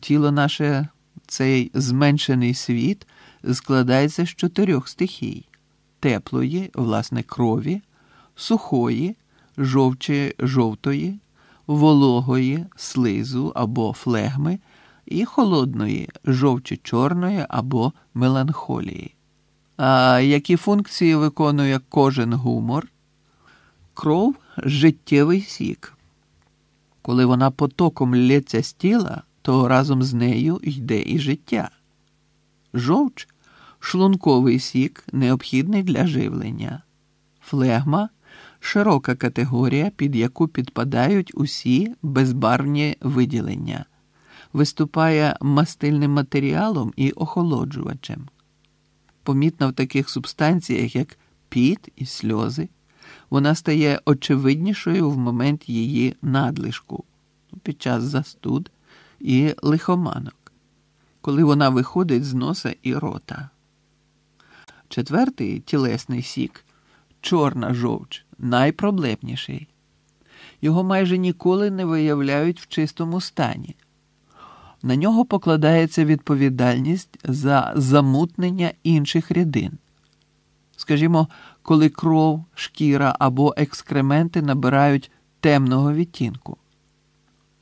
Тіло наше, цей зменшений світ, складається з 4 стихій – теплої, власне, крові, сухої, жовтої, вологої, слизу або флегми і холодної, жовчо-чорної або меланхолії. А які функції виконує кожен гумор? Кров – життєвий сік. Коли вона потоком лється з тіла, то разом з нею йде і життя. Жовч – шлунковий сік, необхідний для живлення. Флегма – широка категорія, під яку підпадають усі безбарвні виділення. Виступає мастильним матеріалом і охолоджувачем. Помітна в таких субстанціях, як піт і сльози, вона стає очевиднішою в момент її надлишку, під час застуд і лихоманок, коли вона виходить з носа і рота. 4-й тілесний сік, чорна жовч, найпроблемніший. Його майже ніколи не виявляють в чистому стані. На нього покладається відповідальність за замутнення інших рідин. Скажімо, коли кров, шкіра або екскременти набирають темного відтінку.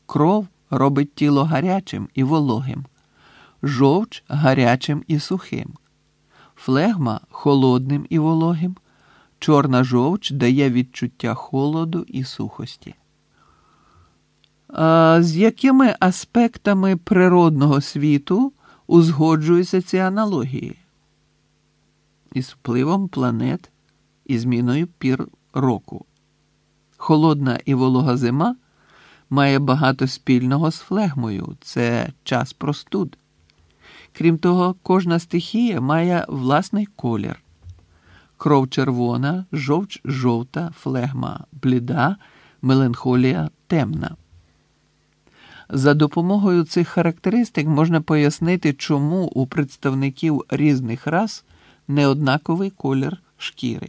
Кров робить тіло гарячим і вологим. жовч гарячим і сухим, флегма холодним і вологим, чорна жовч дає відчуття холоду і сухості. А з якими аспектами природного світу узгоджуються ці аналогії? Із впливом планет і зміною пір року. Холодна і волога зима має багато спільного з флегмою – це час простуд. Крім того, кожна стихія має власний колір. Кров червона, жовч жовта, флегма бліда, меланхолія темна. За допомогою цих характеристик можна пояснити, чому у представників різних рас неоднаковий колір шкіри.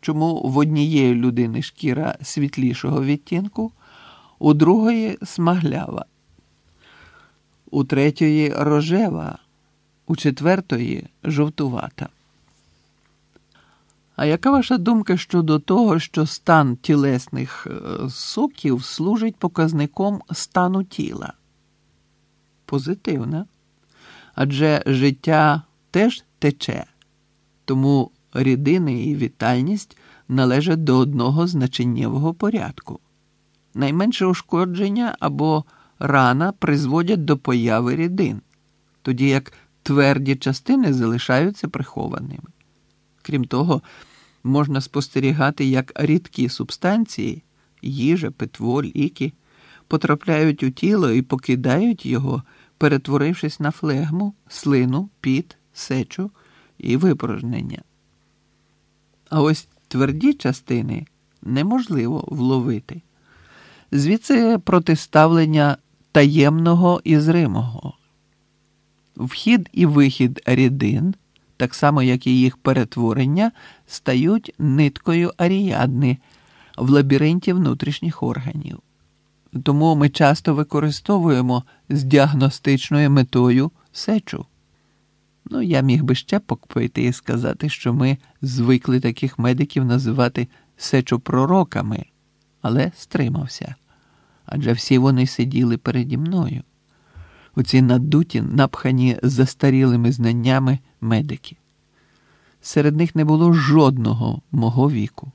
Чому в однієї людини шкіра світлішого відтінку, у другої смаглява, у третьої рожева, у четвертої жовтувата. А яка ваша думка щодо того, що стан тілесних соків служить показником стану тіла? Позитивна. Адже життя теж тече, тому рідини і вітальність належать до одного значеннєвого порядку. Найменше ушкодження або рана призводять до появи рідин, тоді як тверді частини залишаються прихованими. Крім того, можна спостерігати, як рідкі субстанції – їжа, питво, ліки – потрапляють у тіло і покидають його, перетворившись на флегму, слину, піт, сечу і випорожнення. А ось тверді частини неможливо вловити. Звідси протиставлення таємного і зримого. Вхід і вихід рідин, так само як і їх перетворення, стають ниткою Аріадни в лабіринті внутрішніх органів. Тому ми часто використовуємо з діагностичною метою сечу. Я міг би ще покпити і сказати, що ми звикли таких медиків називати сечопророками, але стримався. Адже всі вони сиділи переді мною. Оці надуті, напхані застарілими знаннями медики. Серед них не було жодного мого віку.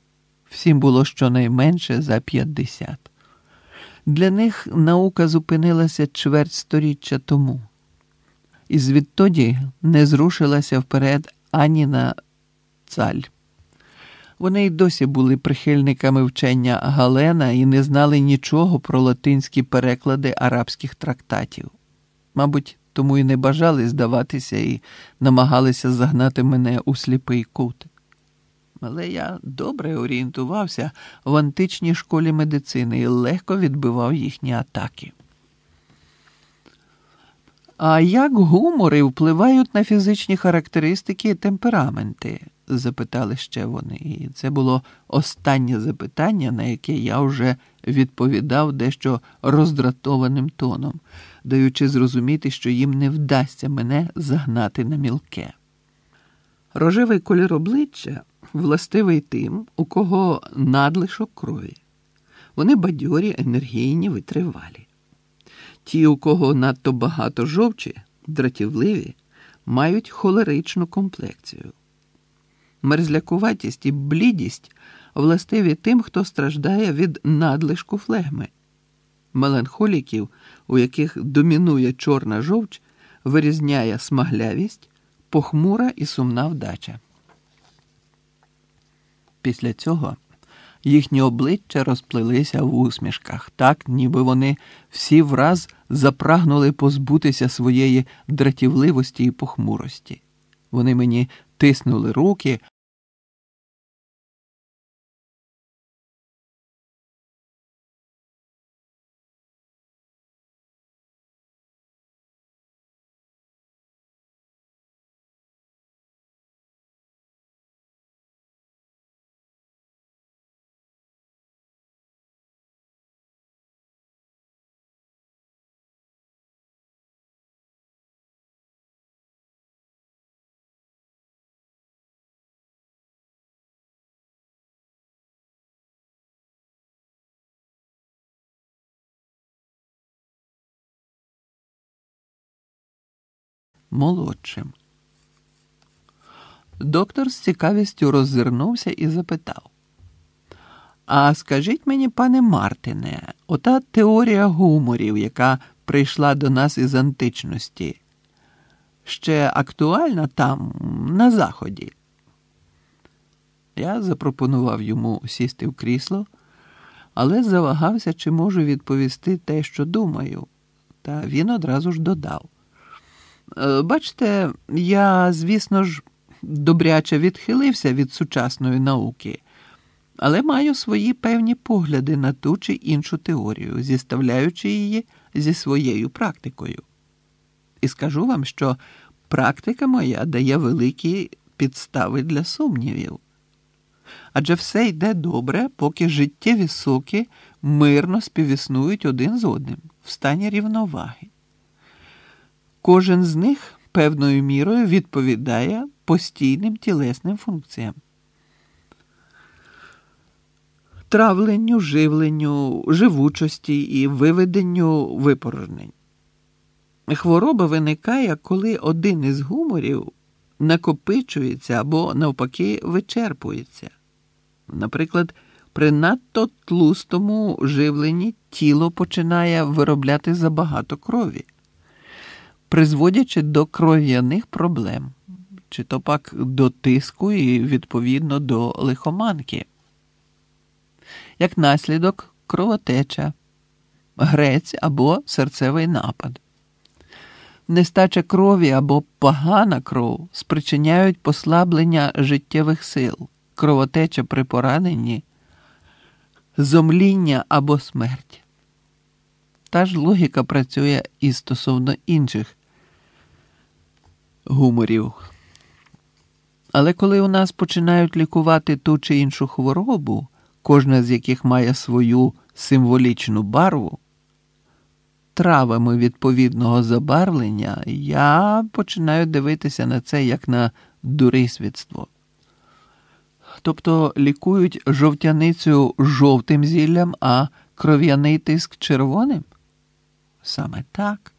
Всім було щонайменше за 50. Для них наука зупинилася чверть сторіччя тому. І звідтоді не зрушилася вперед ані на цаль. Вони й досі були прихильниками вчення Галена і не знали нічого про латинські переклади арабських трактатів. Мабуть, тому і не бажали здаватися і намагалися загнати мене у сліпий кут. Але я добре орієнтувався в античній школі медицини і легко відбивав їхні атаки. А як гумори впливають на фізичні характеристики і темпераменти? Запитали ще вони. І це було останнє запитання, на яке я вже відповідав дещо роздратованим тоном, даючи зрозуміти, що їм не вдасться мене загнати на мілке. Рожевий колір обличчя властивий тим, у кого надлишок крові. Вони бадьорі, енергійні, витривалі. Ті, у кого надто багато жовчі, дратівливі, мають холеричну комплекцію. Мерзлякуватість і блідість властиві тим, хто страждає від надлишку флегми. Меланхоліків, у яких домінує чорна жовч, вирізняє смаглявість, похмура і сумна вдача. Після цього їхні обличчя розплилися в усмішках, так, ніби вони всі враз запрагнули позбутися своєї дратівливості і похмурості. Вони мені тиснули руки, молодшим. Доктор з цікавістю роззирнувся і запитав. А скажіть мені, пане Мартине, ота теорія гуморів, яка прийшла до нас із античності, ще актуальна там, на Заході? Я запропонував йому сісти в крісло, але завагався, чи можу відповісти те, що думаю. Та він одразу ж додав. Бачите, я, звісно ж, добряче відхилився від сучасної науки, але маю свої певні погляди на ту чи іншу теорію, зіставляючи її зі своєю практикою. І скажу вам, що практика моя дає великі підстави для сумнівів. Адже все йде добре, поки життєві соки мирно співіснують один з одним, в стані рівноваги. Кожен з них певною мірою відповідає постійним тілесним функціям. Травленню, живленню, живучості і виведенню випорожнень. Хвороба виникає, коли один із гуморів накопичується або, навпаки, вичерпується. Наприклад, при надто тлустому живленні тіло починає виробляти забагато крові, призводячи до кров'яних проблем, чи то пак до тиску і, відповідно, до лихоманки. Як наслідок – кровотеча, грець або серцевий напад. Нестача крові або погана кров спричиняють послаблення життєвих сил, кровотеча при пораненні, зомління або смерть. Та ж логіка працює і стосовно інших гуморів. Але коли у нас починають лікувати ту чи іншу хворобу, кожна з яких має свою символічну барву, травами відповідного забарвлення, я починаю дивитися на це як на дурисвітство. Тобто лікують жовтяницю жовтим зіллям, а кров'яний тиск червоним? Саме так.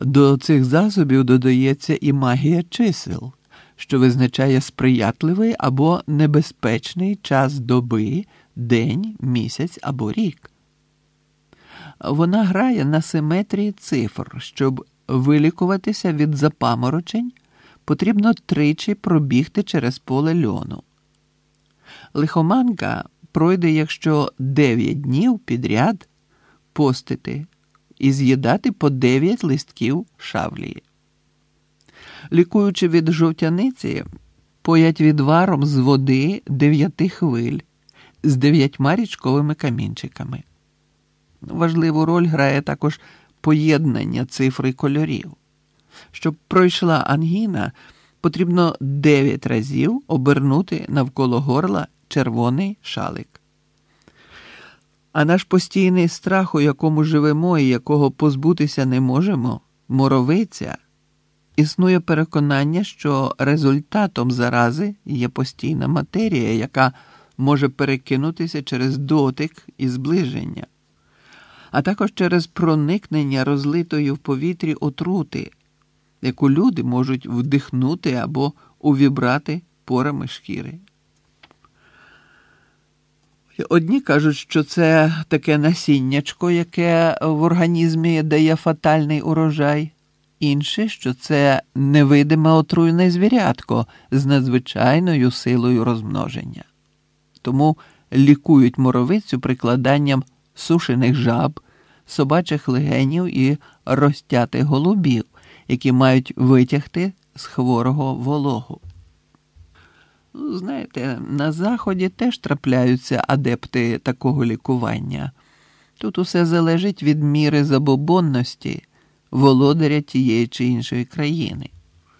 До цих засобів додається і магія чисел, що визначає сприятливий або небезпечний час доби, день, місяць або рік. Вона грає на симетрії цифр. Щоб вилікуватися від запаморочень, потрібно тричі пробігти через поле льону. Лихоманка пройде, якщо 9 днів підряд постити і з'їдати по 9 листків шавлії. Лікуючи від жовтяниці, поять відваром з води 9 хвиль з 9 річковими камінчиками. Важливу роль грає також поєднання цифр і кольорів. Щоб пройшла ангіна, потрібно 9 разів обернути навколо горла червоний шалик. А наш постійний страх, у якому живемо і якого позбутися не можемо, моровиця, існує переконання, що результатом зарази є постійна матерія, яка може перекинутися через дотик і зближення, а також через проникнення розлитої в повітрі отрути, яку люди можуть вдихнути або увібрати порами шкіри. Одні кажуть, що це таке насіннячко, яке в організмі дає фатальний урожай, інші, що це невидиме отруйне звірятко з надзвичайною силою розмноження. Тому лікують моровицю прикладанням сушених жаб, собачих легенів і розтятих голубів, які мають витягти з хворого вологу. Знаєте, на Заході теж трапляються адепти такого лікування. Тут усе залежить від міри забобонності володаря тієї чи іншої країни.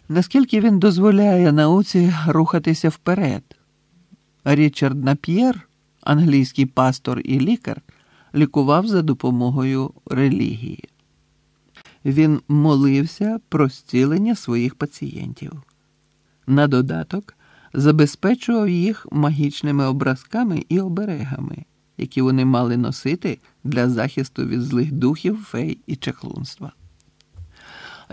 Наскільки він дозволяє науці рухатися вперед? Річард Нап'єр, англійський пастор і лікар, лікував за допомогою релігії. Він молився про зцілення своїх пацієнтів. На додаток забезпечував їх магічними образками і оберегами, які вони мали носити для захисту від злих духів, фей і чаклунства.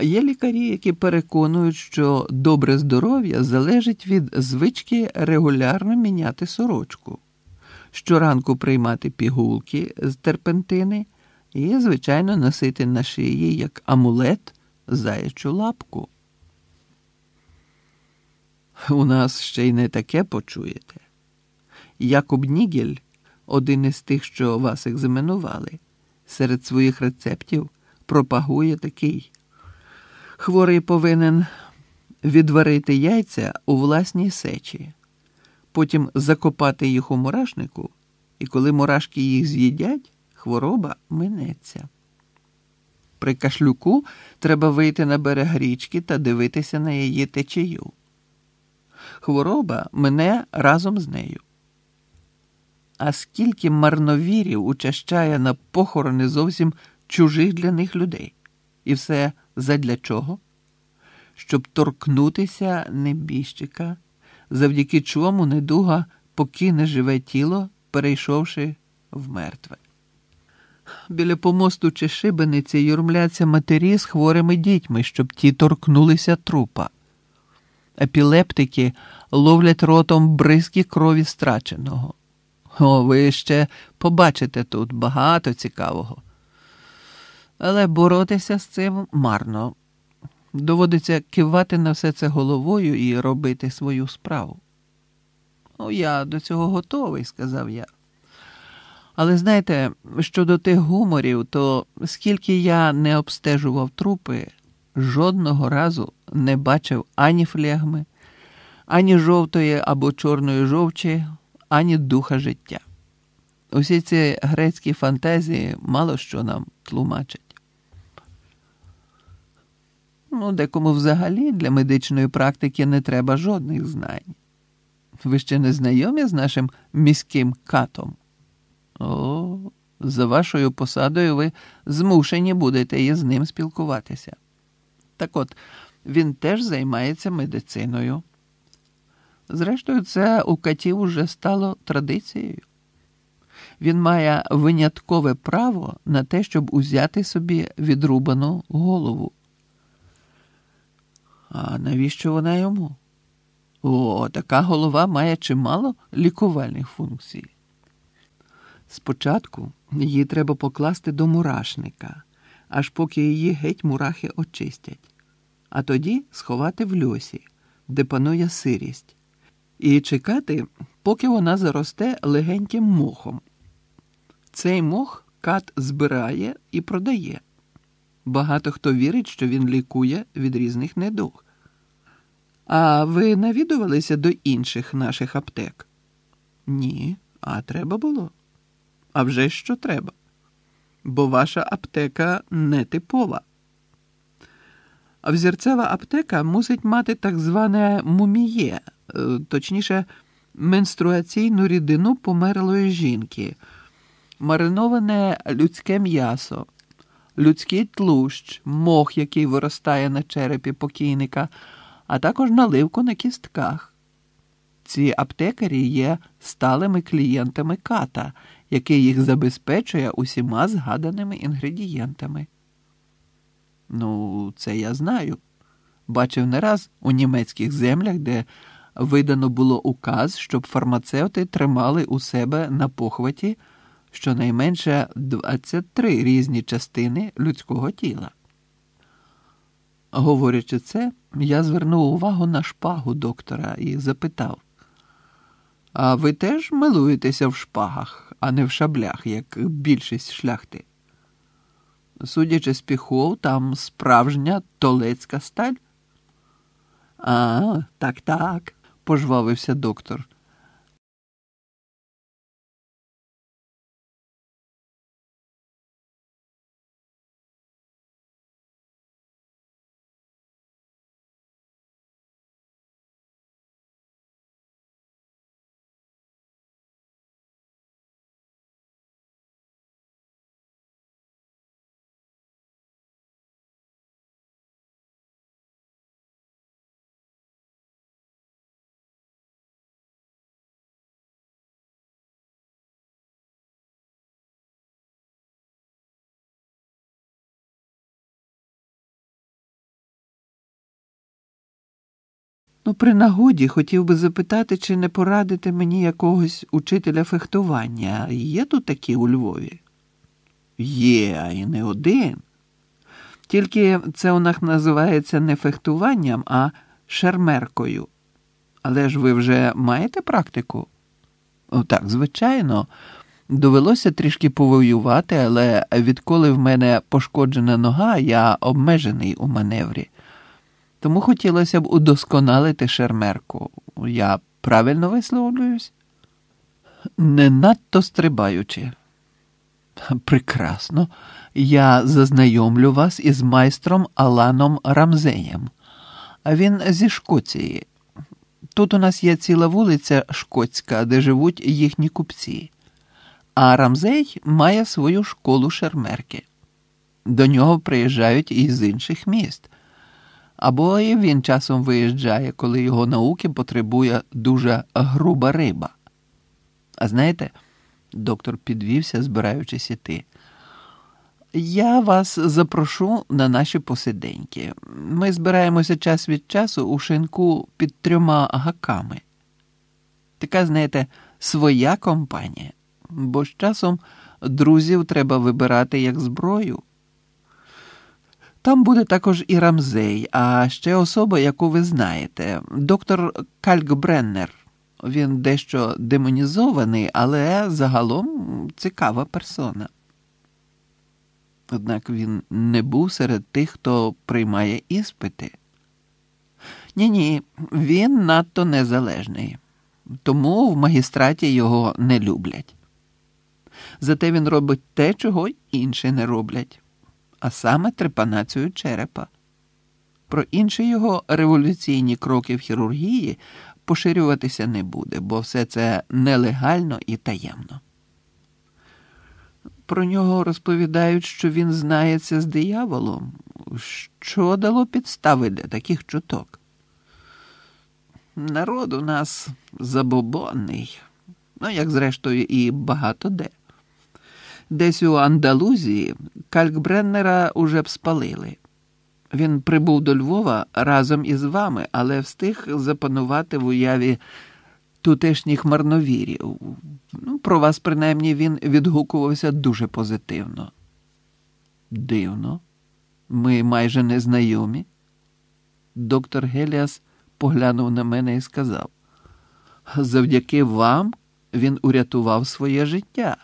Є лікарі, які переконують, що добре здоров'я залежить від звички регулярно міняти сорочку, щоранку приймати пігулки з терпентини і, звичайно, носити на шиї, як амулет, заячу лапку. У нас ще й не таке почуєте. Якоб Нігель, один із тих, що вас екзаменували, серед своїх рецептів пропагує такий. Хворий повинен відварити яйця у власній сечі, потім закопати їх у мурашнику, і коли мурашки їх з'їдять, хвороба минеться. При кашлюку треба вийти на берег річки та дивитися на її течію. Хвороба мине разом з нею. А скільки марновірів учащає на похорони зовсім чужих для них людей. І все задля чого? Щоб торкнутися небіжчика, завдяки чому недуга покине живе тіло, перейшовши в мертве. Біля помосту чи шибениці юрмляться матері з хворими дітьми, щоб ті торкнулися трупа. Епілептики ловлять ротом бризки крові страченого. О, ви ще побачите тут багато цікавого. Але боротися з цим марно. Доводиться кивати на все це головою і робити свою справу. «Ну, я до цього готовий», – сказав я. Але знаєте, щодо тих гуморів, то скільки я не обстежував трупи, жодного разу не бачив ані флегми, ані жовтої або чорної жовчі, ані духа життя. Усі ці грецькі фантазії мало що нам тлумачать. Декому взагалі для медичної практики не треба жодних знань. Ви ще не знайомі з нашим міським катом? О, за вашою посадою ви змушені будете із ним спілкуватися. Так от, він теж займається медициною. Зрештою, це у катів уже стало традицією. Він має виняткове право на те, щоб узяти собі відрубану голову. А навіщо вона йому? О, така голова має чимало лікувальних функцій. Спочатку її треба покласти до мурашника, аж поки її геть мурахи очистять. А тоді сховати в льосі, де панує сирість, і чекати, поки вона заросте легеньким мохом. Цей мох кат збирає і продає. Багато хто вірить, що він лікує від різних недуг. А ви навідувалися до інших наших аптек? Ні, а треба було. А вже що треба. Бо ваша аптека нетипова. А взірцева аптека мусить мати так зване муміє, точніше, менструаційну рідину померлої жінки, мариноване людське м'ясо, людський тлущ, мох, який виростає на черепі покійника, а також наливку на кістках. Ці аптекарі є сталими клієнтами ката, який їх забезпечує усіма згаданими інгредієнтами. Це я знаю. Бачив не раз у німецьких землях, де видано було указ, щоб фармацевти тримали у себе на похваті щонайменше 23 різні частини людського тіла. Говорячи це, я звернув увагу на шпагу доктора і запитав. А ви теж милуєтеся в шпагах, а не в шаблях, як більшість шляхти? Судячи з піхов, там справжня толецька сталь. А, так, пожвавився доктор. При нагоді хотів би запитати, чи не порадите мені якогось учителя фехтування. Є тут такі у Львові? Є, а і не один. Тільки це у нас називається не фехтуванням, а шермеркою. Але ж ви вже маєте практику? Так, звичайно. Довелося трішки повоювати, але відколи в мене пошкоджена нога, я обмежений у маневрі. Тому хотілося б удосконалити шермерку. Я правильно висловлююсь? Не надто стрибаючи. Прекрасно. Я зазнайомлю вас із майстром Аланом Рамзеєм. Він зі Шкоції. Тут у нас є ціла вулиця Шкотська, де живуть їхні купці. А Рамзей має свою школу шермерки. До нього приїжджають і з інших міст. Або і він часом виїжджає, коли його науки потребує дуже груба риба. А знаєте, доктор підвівся, збираючись іти. Я вас запрошу на наші посиденьки. Ми збираємося час від часу у шинку під 3 гаками. Така, знаєте, своя компанія. Бо з часом друзів треба вибирати як зброю. Там буде також і Рамзей, а ще особа, яку ви знаєте, доктор Калькбреннер. Він дещо демонізований, але загалом цікава персона. Однак він не був серед тих, хто приймає іспити. Ні-ні, він надто незалежний, тому в магістраті його не люблять. Зате він робить те, чого інші не роблять, а саме трепанацію черепа. Про інші його революційні кроки в хірургії поширюватися не буде, бо все це нелегально і таємно. Про нього розповідають, що він знається з дияволом. Що дало підстави для таких чуток? Народ у нас забобонний, як зрештою і багато де. Десь у Андалузії Калькбреннера уже б спалили. Він прибув до Львова разом із вами, але встиг запанувати в уяві тутешніх марновірів. Про вас, принаймні, він відгукувався дуже позитивно. Дивно. Ми майже не знайомі. Доктор Геліас поглянув на мене і сказав: завдяки вам він урятував своє життя.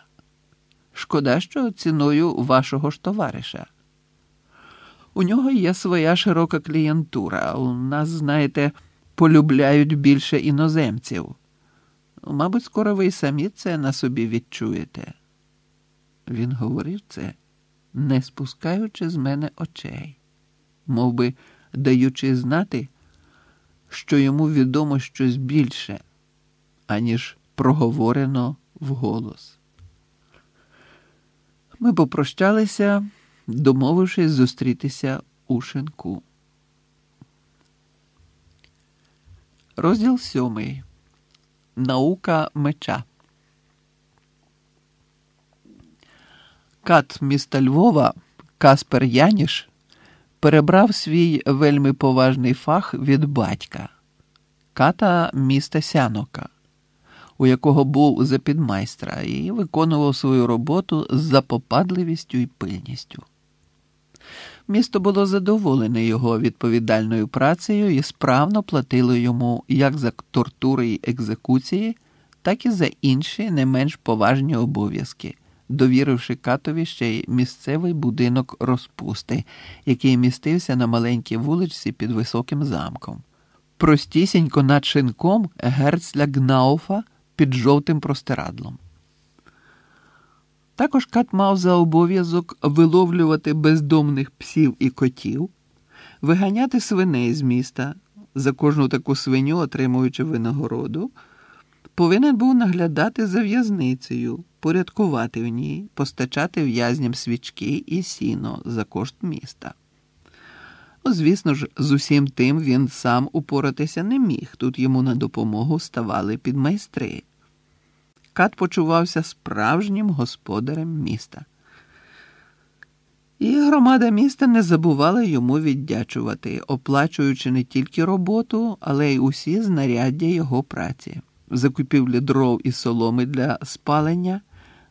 Шкода, що ціною вашого ж товариша. У нього є своя широка клієнтура. У нас, знаєте, полюбляють більше іноземців. Мабуть, скоро ви й самі це на собі відчуєте. Він говорив це, не спускаючи з мене очей, мов би даючи знати, що йому відомо щось більше, аніж проговорено вголос. Ми попрощалися, домовившись зустрітися у шинку. Розділ 7. Наука меча. Кат міста Львова Каспер Яніш перебрав свій вельми поважний фах від батька, ката міста Сянока, у якого був запідмайстра, і виконував свою роботу з запопадливістю і пильністю. Місто було задоволене його відповідальною працею і справно платило йому як за тортури й екзекуції, так і за інші не менш поважні обов'язки, довіривши катові ще й місцевий будинок розпусти, який містився на маленькій вуличці під високим замком. Простісінько над шинком герцля Гнауфа під жовтим простирадлом. Також кат мав за обов'язок виловлювати бездомних псів і котів, виганяти свиней з міста, за кожну таку свиню отримуючи винагороду, повинен був наглядати за в'язницею, порядкувати в ній, постачати в'язням свічки і сіно за кошт міста. Звісно ж, з усім тим він сам упоратися не міг, тут йому на допомогу ставали підмайстри. Кат почувався справжнім господарем міста. І громада міста не забувала йому віддячувати, оплачуючи не тільки роботу, але й усі знаряддя його праці. Закупівлі дров і соломи для спалення,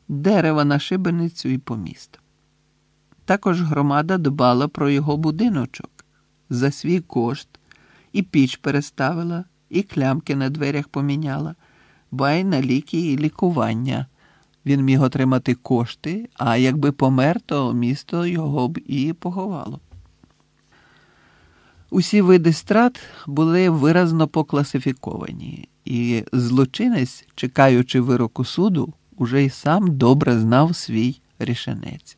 дерева на шибеницю і поміст. Також громада дбала про його будиночок за свій кошт, і піч переставила, і клямки на дверях поміняла, ба й на ліки і лікування. Він міг отримати кошти, а якби помер, то місто його б і поховало. Усі види страт були виразно покласифіковані, і злочинець, чекаючи вироку суду, уже й сам добре знав свій рішенець.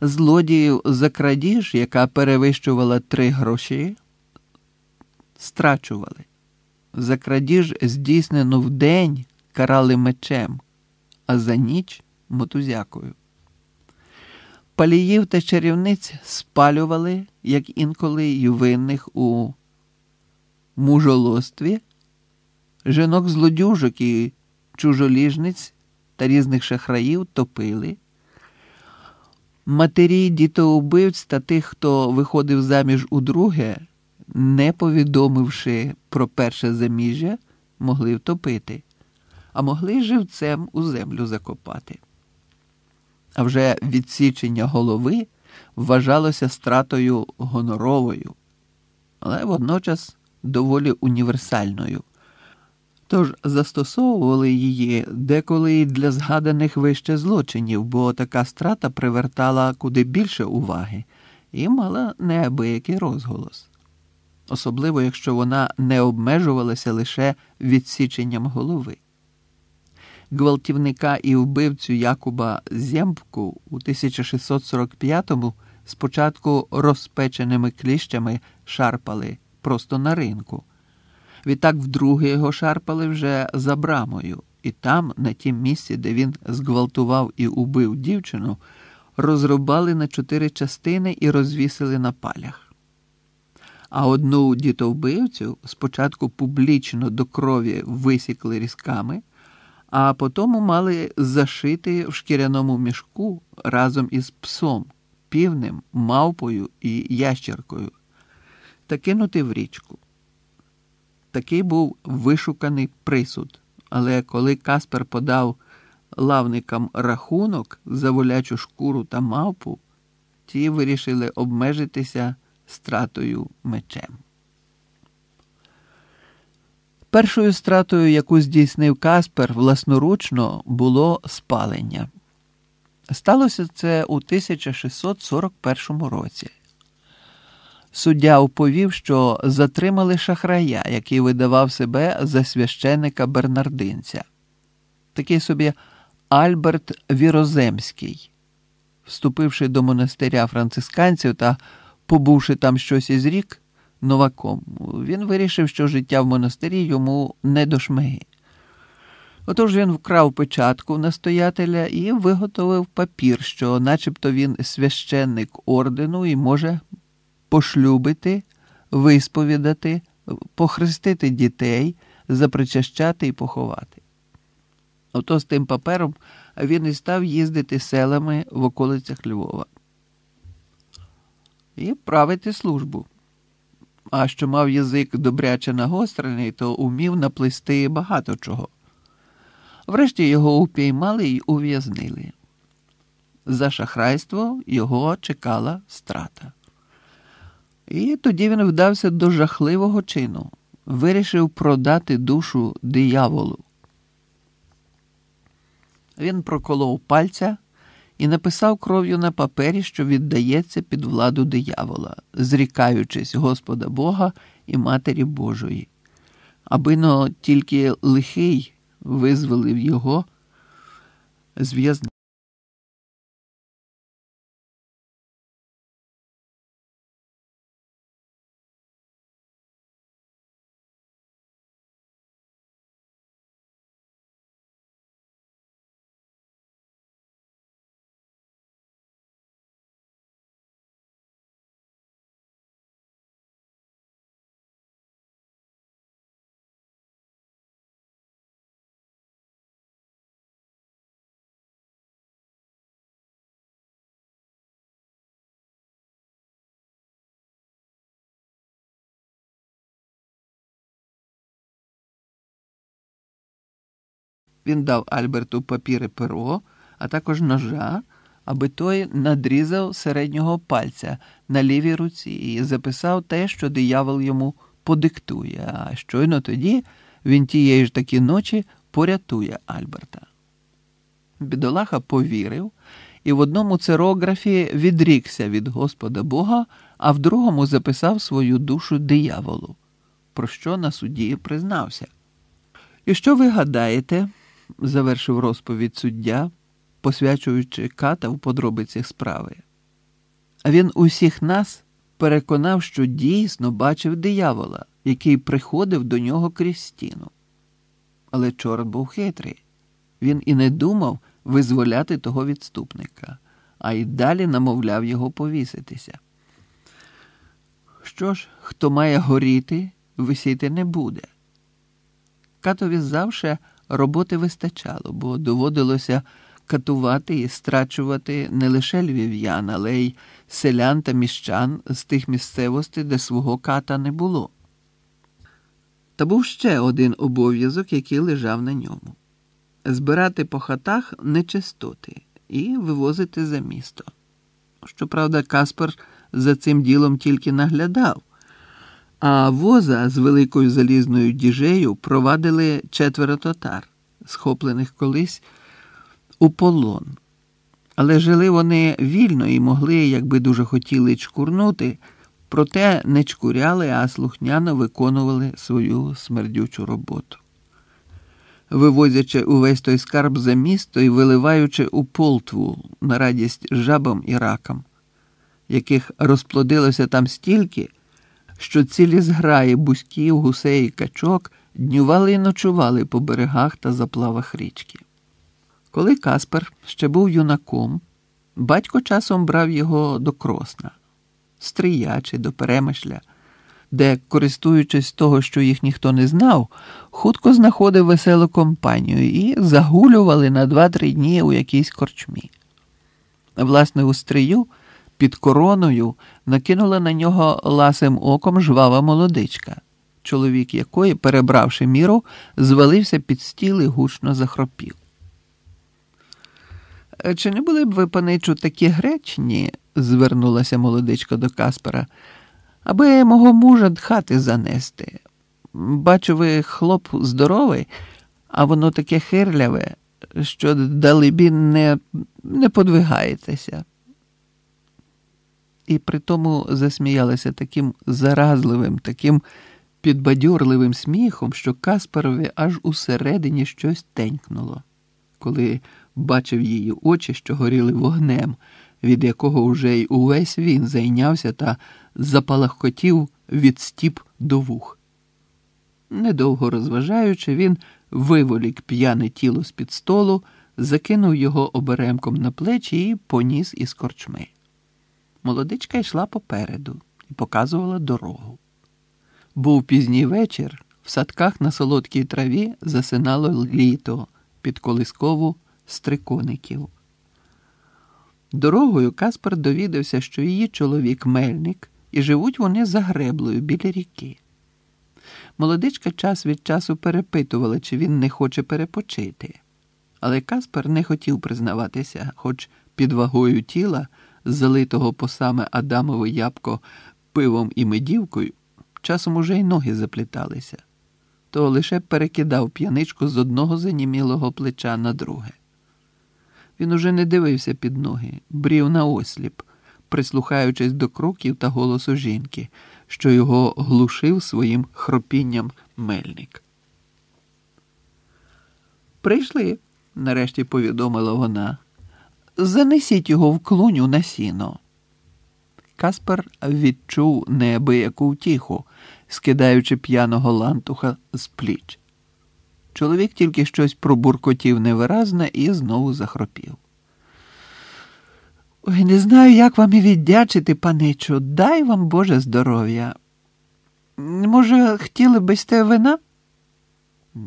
Злодіїв за крадіж, яка перевищувала 3 гроші, страчували. За крадіж, здійснену вдень, карали мечем, а за ніч – мотузякою. Паліїв та чарівниць спалювали, як інколи й винних у мужолостві, жінок-злодюжок і чужоліжниць та різних шахраїв топили. Матері дітоубивць та тих, хто виходив заміж удруге, не повідомивши про перше заміжжя, могли втопити, а могли живцем у землю закопати. А вже відсічення голови вважалося стратою гоноровою, але водночас доволі універсальною. Тож застосовували її деколи й для згаданих вище злочинів, бо така страта привертала куди більше уваги і мала неабиякий розголос. Особливо, якщо вона не обмежувалася лише відсіченням голови. Гвалтівника і вбивцю Якуба Зембку у 1645-му спочатку розпеченими кліщами шарпали просто на ринку. Відтак вдруге його шарпали вже за брамою, і там, на тім місці, де він зґвалтував і убив дівчину, розрубали на 4 частини і розвісили на палях. А одну дітовбивцю спочатку публічно до крові висікли різками, а потім мали зашити в шкіряному мішку разом із псом, півнем, мавпою і ящеркою та кинути в річку. Такий був вишуканий присуд, але коли Каспер подав лавникам рахунок за волячу шкуру та мавпу, ті вирішили обмежитися стратою мечем. Першою стратою, яку здійснив Каспер власноручно, було спалення. Сталося це у 1641 році. Суддя оповів, що затримали шахрая, який видавав себе за священника Бернардинця. Такий собі Альберт Віроземський. Вступивши до монастиря францисканців та побувши там щось із рік новаком, він вирішив, що життя в монастирі йому не до шмиги. Отож він вкрав печатку в настоятеля і виготовив папір, що начебто він священник ордену і може пошлюбити, висповідати, похрестити дітей, запричащати і поховати. Ото з тим папером він і став їздити селами в околицях Львова і правити службу. А що мав язик добряче нагострений, то умів наплести багато чого. Врешті його упіймали і ув'язнили. За шахрайство його чекала страта. І тоді він вдався до жахливого чину. Вирішив продати душу дияволу. Він проколов пальця і написав кров'ю на папері, що віддається під владу диявола, зрікаючись Господа Бога і Матері Божої. Абино тільки лихий визволив його з в'язниці. Він дав Альберту папіри перо, а також ножа, аби той надрізав середнього пальця на лівій руці і записав те, що диявол йому подиктує, а щойно тоді він тієї ж таки ночі порятує Альберта. Бідолаха повірив і в одному церографі відрікся від Господа Бога, а в другому записав свою душу дияволу, про що на суді признався. «І що ви гадаєте?» – завершив розповідь суддя, посвячуючи Ката в подробиці справи. Він усіх нас переконав, що дійсно бачив диявола, який приходив до нього крізь стіну. Але чорт був хитрий. Він і не думав визволяти того відступника, а й далі намовляв його повіситися. Що ж, хто має горіти, висіти не буде. Катові завше роботи вистачало, бо доводилося катувати і страчувати не лише львів'ян, але й селян та міщан з тих місцевостей, де свого ката не було. Та був ще один обов'язок, який лежав на ньому. Збирати по хатах нечистоти і вивозити за місто. Щоправда, Каспер за цим ділом тільки наглядав, а воза з великою залізною діжею провадили 4 татар, схоплених колись у полон. Але жили вони вільно і могли, якби дуже хотіли, чкурнути, проте не чкуряли, а слухняно виконували свою смердючу роботу. Вивозячи увесь той скарб за місто і виливаючи у полтву на радість жабам і ракам, яких розплодилося там стільки, що цілі зграї бузьків, гусей і качок днювали і ночували по берегах та заплавах річки. Коли Каспер ще був юнаком, батько часом брав його до Кросна, Стрия чи до Перемишля, де, користуючись того, що їх ніхто не знав, хутко знаходив веселу компанію і загулювали на 2-3 дні у якійсь корчмі. Власне, у Стрию під короною накинула на нього ласим оком жвава молодичка, чоловік якої, перебравши міру, звалився під стіл і гучно захропів. «Чи не були б ви, паничу, такі гречні?» – звернулася молодичка до Каспера. «Аби мого мужа до хати занести. Бачу, ви хлоп здоровий, а воно таке хирляве, що далебін не подвигаєтеся». І притому засміялася таким заразливим, таким підбадьорливим сміхом, що Каспарові аж усередині щось тенькнуло, коли бачив її очі, що горіли вогнем, від якого уже й увесь він зайнявся та запалахкотів від стіп до вух. Недовго розважаючи, він виволік п'яне тіло з-під столу, закинув його оберемком на плечі і поніс із корчми. Молодичка йшла попереду і показувала дорогу. Був пізній вечір, в садках на солодкій траві засинало літо під колискову стрикоників. Дорогою Каспер довідався, що її чоловік – мельник, і живуть вони за греблою біля ріки. Молодичка час від часу перепитувала, чи він не хоче перепочити. Але Каспер не хотів признаватися, хоч під вагою тіла, залитого по саме Адамове ябко пивом і медівкою, часом уже й ноги запліталися, то лише перекидав п'яничку з одного занімілого плеча на друге. Він уже не дивився під ноги, брів наосліп, прислухаючись до кроків та голосу жінки, що його глушив своїм хропінням мельник. «Прийшли», – нарешті повідомила вона. «Занесіть його в клуню на сіно». Каспер відчув неабияку втіху, скидаючи п'яного лантуха з пліч. Чоловік тільки щось пробуркотів невиразне і знову захропів. «Ой, не знаю, як вам і віддячити, паничу. Дай вам Боже здоров'я. Може, хотіли б сте вина?»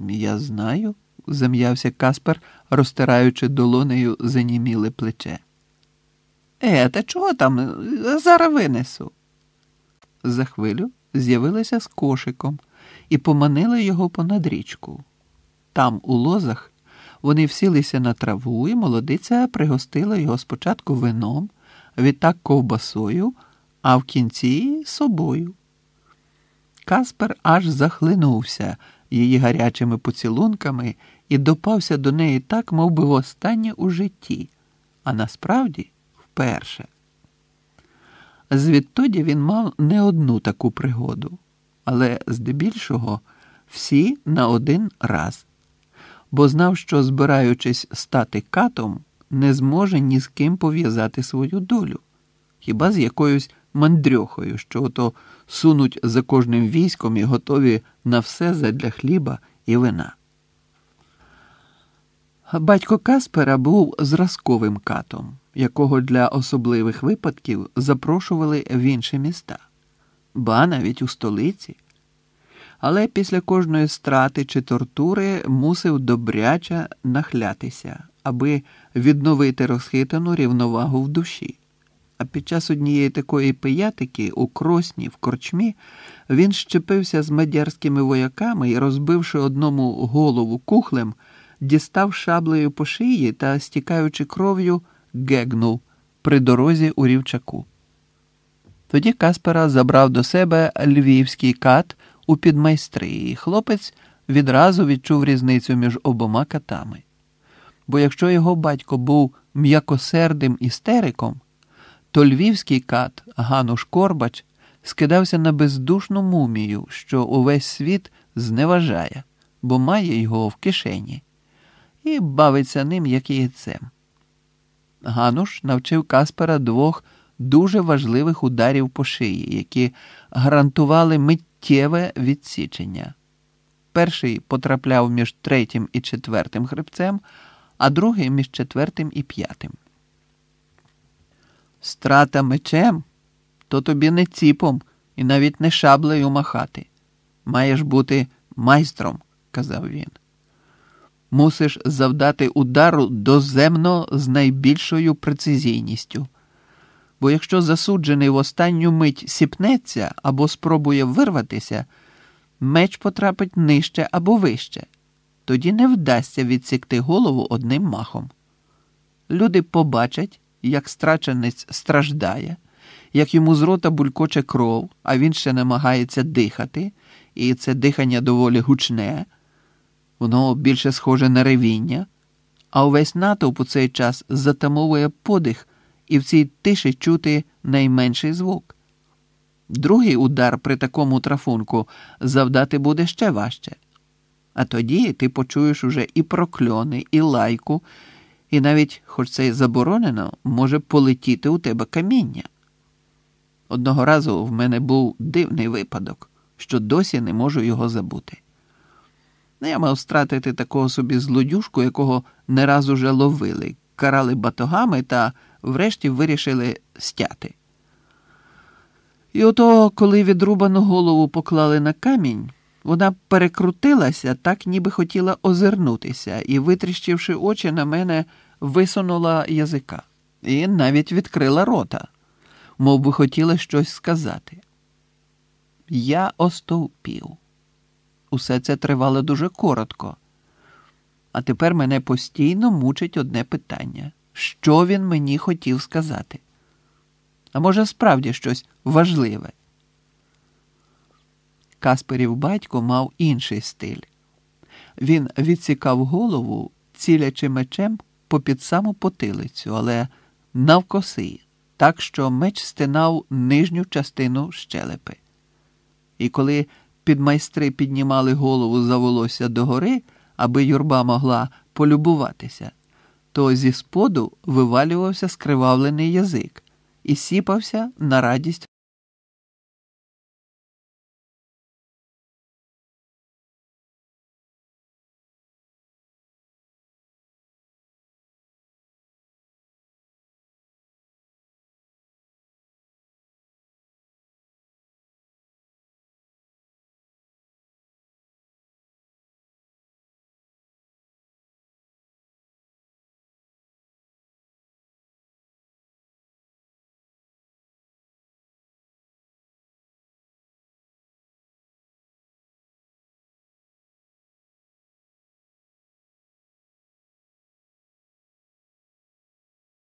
«Я знаю», – зам'явся Каспер, розтираючи долонею заніміле плече. «Та чого там? Зараз винесу». За хвилю з'явилася з кошиком і поманила його понад річку. Там, у лозах, Вони всілися на траву, і молодиця пригостила його спочатку вином, відтак ковбасою, а в кінці – собою. Каспер аж захлинувся її гарячими поцілунками і допався до неї так, мов би востаннє у житті, а насправді вперше. Звідтоді він мав не одну таку пригоду, але здебільшого всі на один раз. Бо знав, що, збираючись стати катом, не зможе ні з ким пов'язати свою долю, хіба з якоюсь мандрьохою, що ото сунуть за кожним військом і готові на все задля хліба і вина. Батько Каспера був зразковим катом, якого для особливих випадків запрошували в інші міста, ба навіть у столиці. Але після кожної страти чи тортури мусив добряче нахлятися, аби відновити розхитану рівновагу в душі. А під час однієї такої пиятики у Кросні в корчмі він щепився з мадярськими вояками і, розбивши одному голову кухлем, дістав шаблею по шиї та, стікаючи кров'ю, гегнув при дорозі у Рівчаку. Тоді Каспера забрав до себе львівський кат у підмайстри, і хлопець відразу відчув різницю між обома катами. Бо якщо його батько був м'якосердим істериком, то львівський кат Гануш Корбач скидався на бездушну мумію, що увесь світ зневажає, бо має його в кишені, і бавиться ним, як яйцем. Гануш навчив Каспера двох дуже важливих ударів по шиї, які гарантували миттєве відсічення. Перший потрапляв між третім і четвертим хребцем, а другий між четвертим і п'ятим. Страта мечем, то тобі не ціпом і навіть не шаблею махати. Маєш бути майстром, казав він. Мусиш завдати удару доземно з найбільшою прецизійністю. Бо якщо засуджений в останню мить сіпнеться або спробує вирватися, меч потрапить нижче або вище. Тоді не вдасться відсікти голову одним махом. Люди побачать, як страченець страждає, як йому з рота булькоче кров, а він ще намагається дихати, і це дихання доволі гучне, воно більше схоже на ревіння, а увесь натовп у цей час затамовує подих, і в цій тиші чути найменший звук. Другий удар при такому трафунку завдати буде ще важче. А тоді ти почуєш уже і прокльони, і лайку, і навіть, хоч це й заборонено, може полетіти у тебе каміння. Одного разу в мене був дивний випадок, що досі не можу його забути. Я мав стратити такого собі злодюжку, якого не раз уже ловили, карали батогами та врешті вирішили стяти. І ото, коли відрубану голову поклали на камінь, вона перекрутилася, так ніби хотіла озирнутися, і, витріщивши очі на мене, висунула язика. І навіть відкрила рота, мов би хотіла щось сказати. Я остовпів. Усе це тривало дуже коротко. А тепер мене постійно мучить одне питання. Що він мені хотів сказати? А може, справді щось важливе? Касперів батько мав інший стиль. Він відсікав голову, цілячи мечем попід саму потилицю, але навкоси, так що меч стинав нижню частину щелепи. І коли підмайстри піднімали голову за волосся догори, аби юрба могла полюбуватися, то зі споду вивалювався скривавлений язик і сіпався на радість.